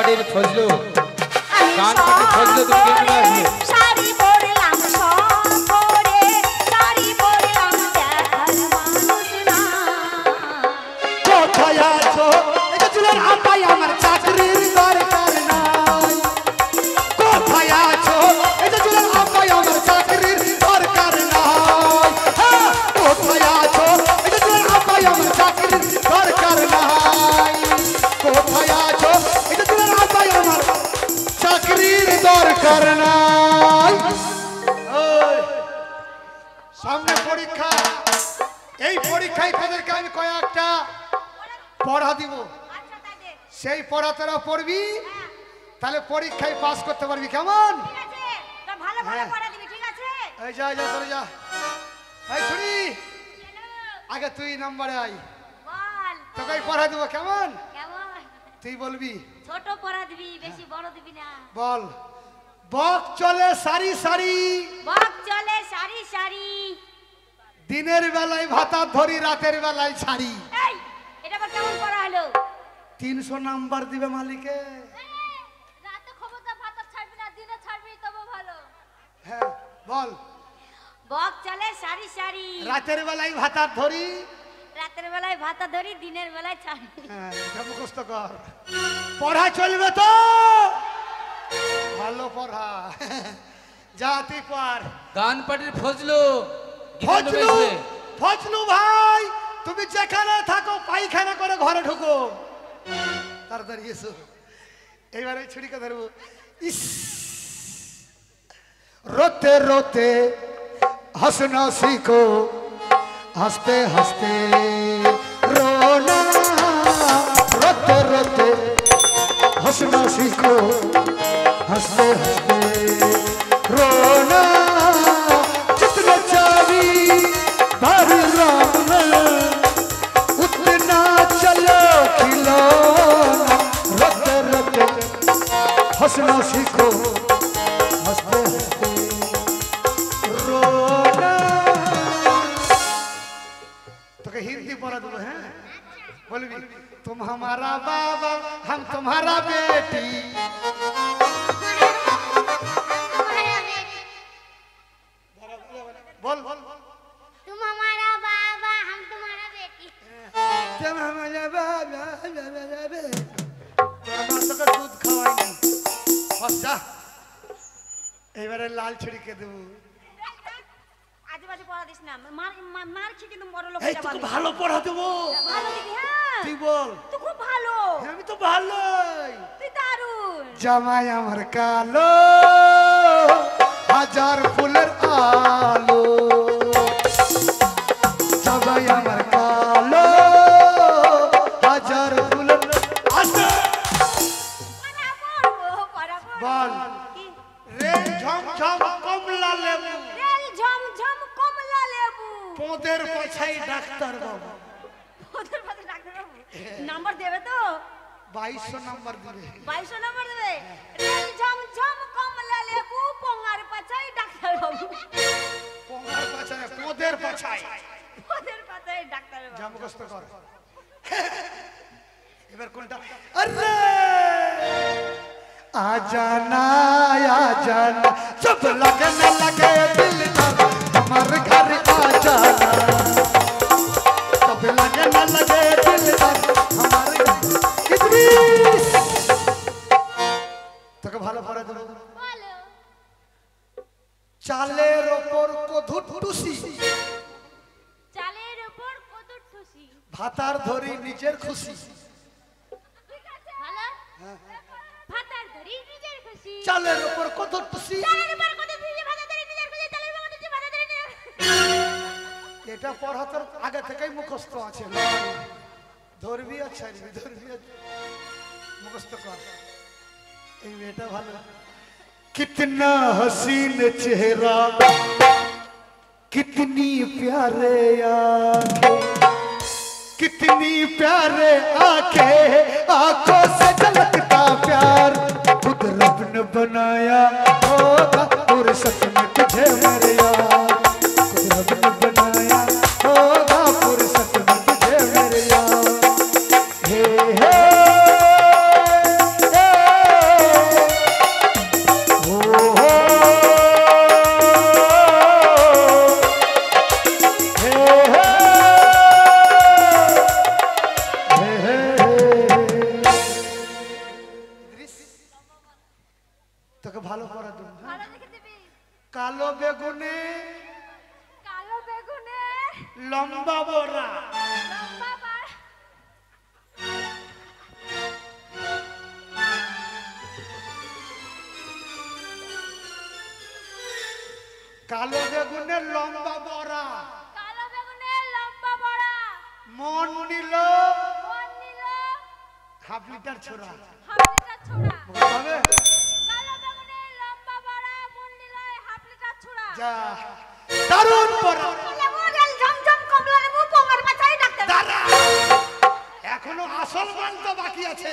পাটির ফজলু গান পাটির ফজলু তুমি কেমন আছো শাড়ি পরলাম সঙ্গরে শাড়ি পরলাম দেখার মানুষ না কোথায় আছো এই চুলের আটায় আমার চাকরির দরকার নাই কোথায় আছো এই চুলের আটায় আমার চাকরির দরকার নাই হ্যাঁ কোথায় আছো এই চুলের আটায় আমার চাকরির দরকার নাই কোথায় আছো करना सामने परीक्षा यही परीक्षा तेरे के आमी कोई एकटा पढ़ा দিব সেই পড়া তোরা পড়বি তাহলে পরীক্ষায় পাস করতে পারবি কেমন ঠিক আছে তো ভালো করে পড়া দিবি ঠিক আছে এই যা যা চলে যা এই শুনি আগে তুই নম্বরে আই বল তোকে পড়া দিব কেমন কেমন তুই বলবি ছোট পড়া দিবি বেশি বড় দিবি না বল बाग चले सारी सारी बाग चले सारी सारी दिनेर बेलाय भाता धरी रातेर बेलाय सारी ए এটা কেমন পড়া হলো तीन सौ নাম্বার দিবে মালিকে রাতে খবরদার ভাতা ছাড়বি না দিনে ছাড়বি তবে ভালো হ্যাঁ বল বাগ চলে সারি সারি রাতের বেলায় ভাতা ধরি রাতের বেলায় ভাতা ধরি দিনের বেলায় ছাড়ি হ্যাঁ এটা মুখস্থ কর পড়া চলবে তো ভালো পড়া জাতি পর গান পাটির ফজলু ফজলু ফজলু ভাই তুমি যেখানে থাকো পায়খানা করে ঘরে ঢুকো তাড়াতাড়ি এসো এইবারে ছুরিকে ধরবো ইস রোতে রোতে হাসনা শিখো হাসতে হাসতে রোনা রোতে রোতে হাসনা শিখো हंसते हंसते रोना जितना चावी भर रोना उतना चलो खिलौना रोते रोते हंसना सीखो हंसते हंसते रोना तो कहीं हिंदी बोला तुम है बोल भी तुम हमारा बाबा हम तुम्हारा बेटी लाल छिड़ी के दू आज बाजू पढ़ा दिस ना मार मार छिड़ी तुम बड़ो लोग तू भालो पढ़ा दे वो भालो दीदी हाँ तू बोल तू खूब भालो हमें तो भालो तू दारुन जमाय अमर कालो हजार फुलर आलो जमाय अमर कालो हजार फुलर आलो बाल झमझम कमला लेबू रेल झमझम कमला लेबू पोदर पछाई डॉक्टर बाबू पोदर पछाई डॉक्टर बाबू नंबर देबे तो बाईस सौ नंबर देबे बाईस सौ नंबर देबे रेल झमझम कमला लेबू पोंगार पछाई डॉक्टर बाबू पोंगार पछाई पोदर पछाई पोदर पछाई डॉक्टर बाबू जम कष्ट कर এবার কোনটা আরে आ जाना आ जाना सब लगने लगे दिल ना हमारे घर आ जाना सब लगने लगे दिल ना हमारे कितनी तक भालो पड़ा तो भालो चाले रोपर को धुटुसी चाले रोपर को धुटुसी भातार धोरी निजेर खुशी चाले ऊपर को तो तुसी चाले ऊपर को तो तुसी भाता तेरी निजर को चाले ऊपर को तुसी भाता तेरी निजर ये टा पढ़ा तर आगे तक ही मुखस्त आचे धोर भी अच्छा नहीं धोर भी मुखस्त कर ये बेटा भालू कितना हसीन चेहरा कितनी प्यारे आँखें कितनी प्यारे आँखें आँखों से झलकता प्यार रब ने बनाया होगा फुर्सत में तुझे मेरे यार रब ने बनाया होगा फुर्सत में तुझे मेरे यार हे हे हाफ लीटर छोरा हाफ लीटर छोरा तबे कालो বেগুনে লম্বা বড় মন নিলয় হাফ लीटर छोरा যা দারুণ পড়া লেবু জল ঝমঝম কমলা লেবু পোমার মাথায় ডাকতে দাঁড়া এখনো আসল মাল তো বাকি আছে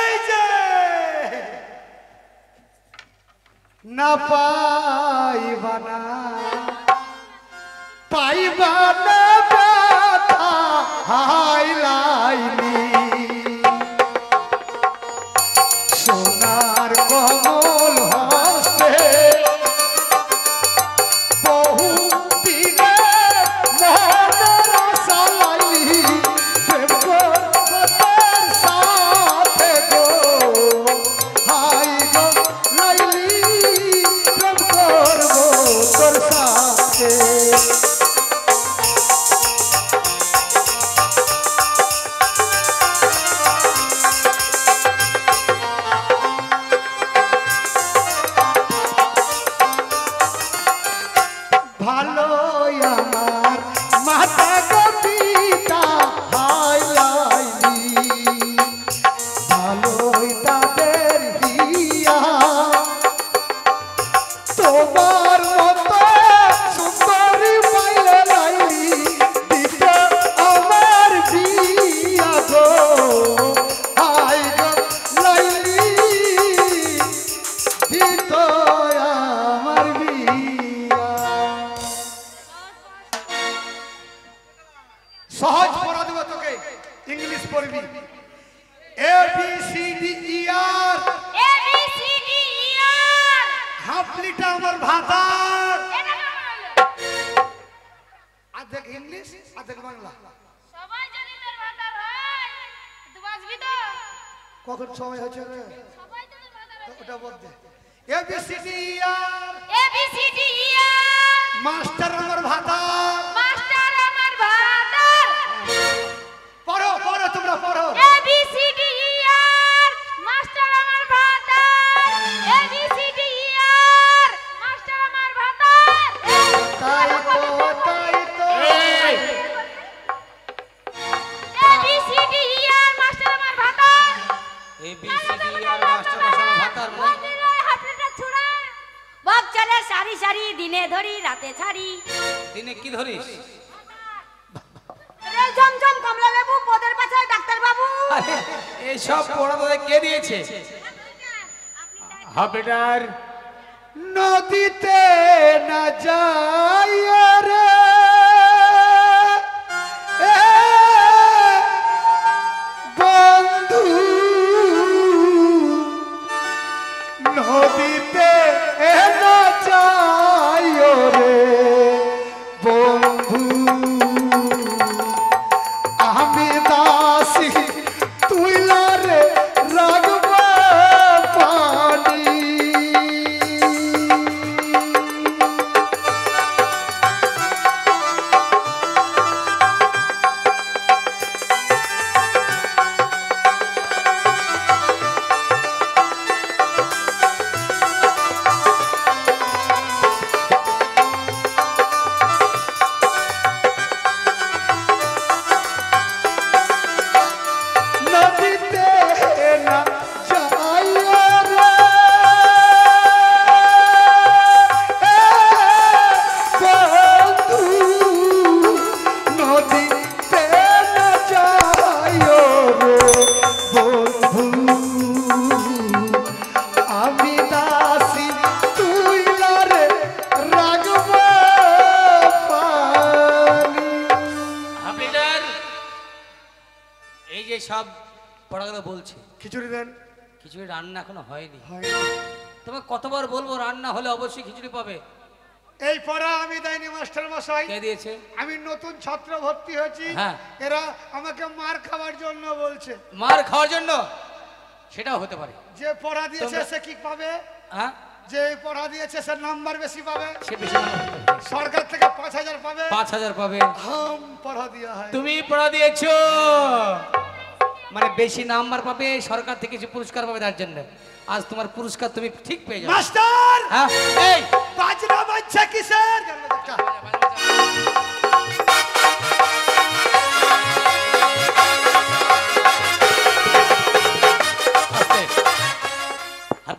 এই যে না পাইবা না পাইবা না ব্যথা হাই লাইলি সোনার কমল হস্তে বহু দিনে মনের আশা লাইলি প্রেম করতে সাথে গো হাই গো লাইলি প্রেম করব তোর সাথে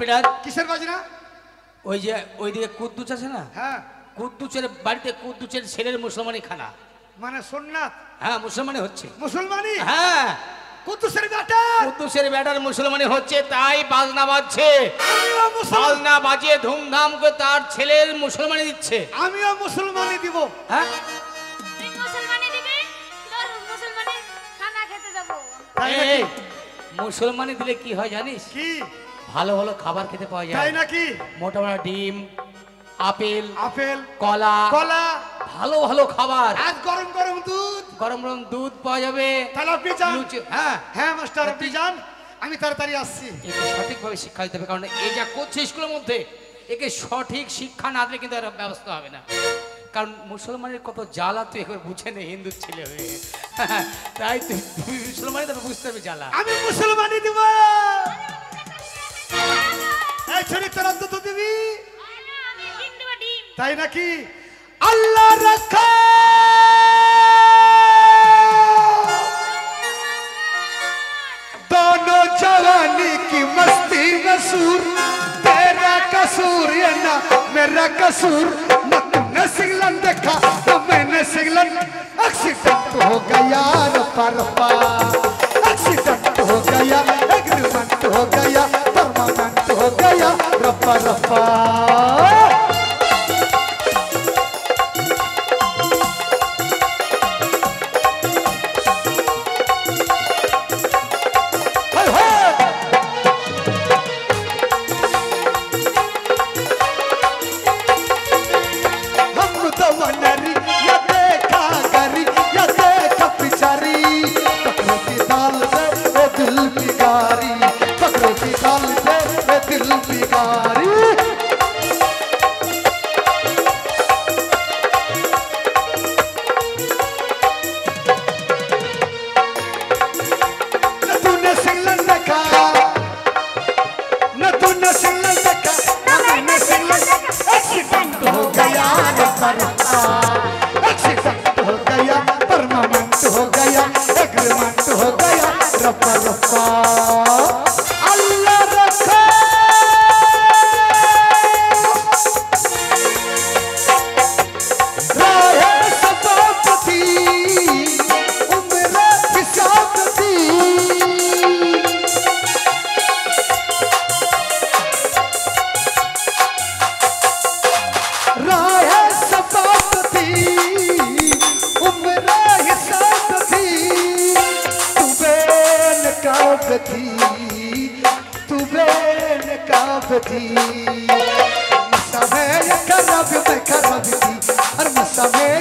বিরাট কিসের বাজনা ওই যে ওইদিকে কুদ্দুচ আছে না হ্যাঁ কুদ্দুচের বাড়িতে কুদ্দুচের ছেলের মুসলমানি খানা মানে সুন্নাত হ্যাঁ মুসলমানি হচ্ছে মুসলমানি হ্যাঁ কুদ্দুচের বেটা কুদ্দুচের বেটার মুসলমানি হচ্ছে তাই বাজনা বাজছে আমিও মুসলমান বাজিয়ে ধুমধাম করে তার ছেলের মুসলমানি দিচ্ছে আমিও মুসলমানি দিব হ্যাঁ তুমি মুসলমানি দিবে তোর মুসলমানি খানা খেতে যাব তাই নাকি মুসলমানি দিলে কি হয় জানিস কি ভালো ভালো খাবার খেতে পাওয়া যায় তাই নাকি মোটা মোটা ডিম আপেল আপেল কলা কলা ভালো ভালো খাবার আজ গরম গরম দুধ গরম গরম দুধ পাওয়া যাবে তাহলে আপনি জান হ্যাঁ হ্যাঁ মাস্টার আপনি জান আমি তাড়াতাড়ি আসছি এটা সঠিকভাবে শিক্ষা দিতে হবে কারণ এই যা করছে স্কুলের মধ্যে একে সঠিক শিক্ষা না দিলে কিন্তু এর ব্যবস্থা হবে না কারণ মুসলমানের কত জ্বালা তুই একবার বুঝে নে হিন্দু ছেলে হয়ে তাই তুই মুসলমানই তো বুঝতে হবে জ্বালা আমি মুসলমানই দেব এই ছোট তরন্ত তো দিবি না আমি হিন্দু ডিম তাই নাকি আল্লাহ রাখা दोनों जवानी की मस्ती में सूर तेरा कसूर या ना मेरा कसूर मैं सिंगलन देखा तो मैंने सिंगलन एक्सीडेंट हो गया रफार एक्सीडेंट हो गया एग्रीमेंट हो गया परमानेंट हो गया रफा रफा सब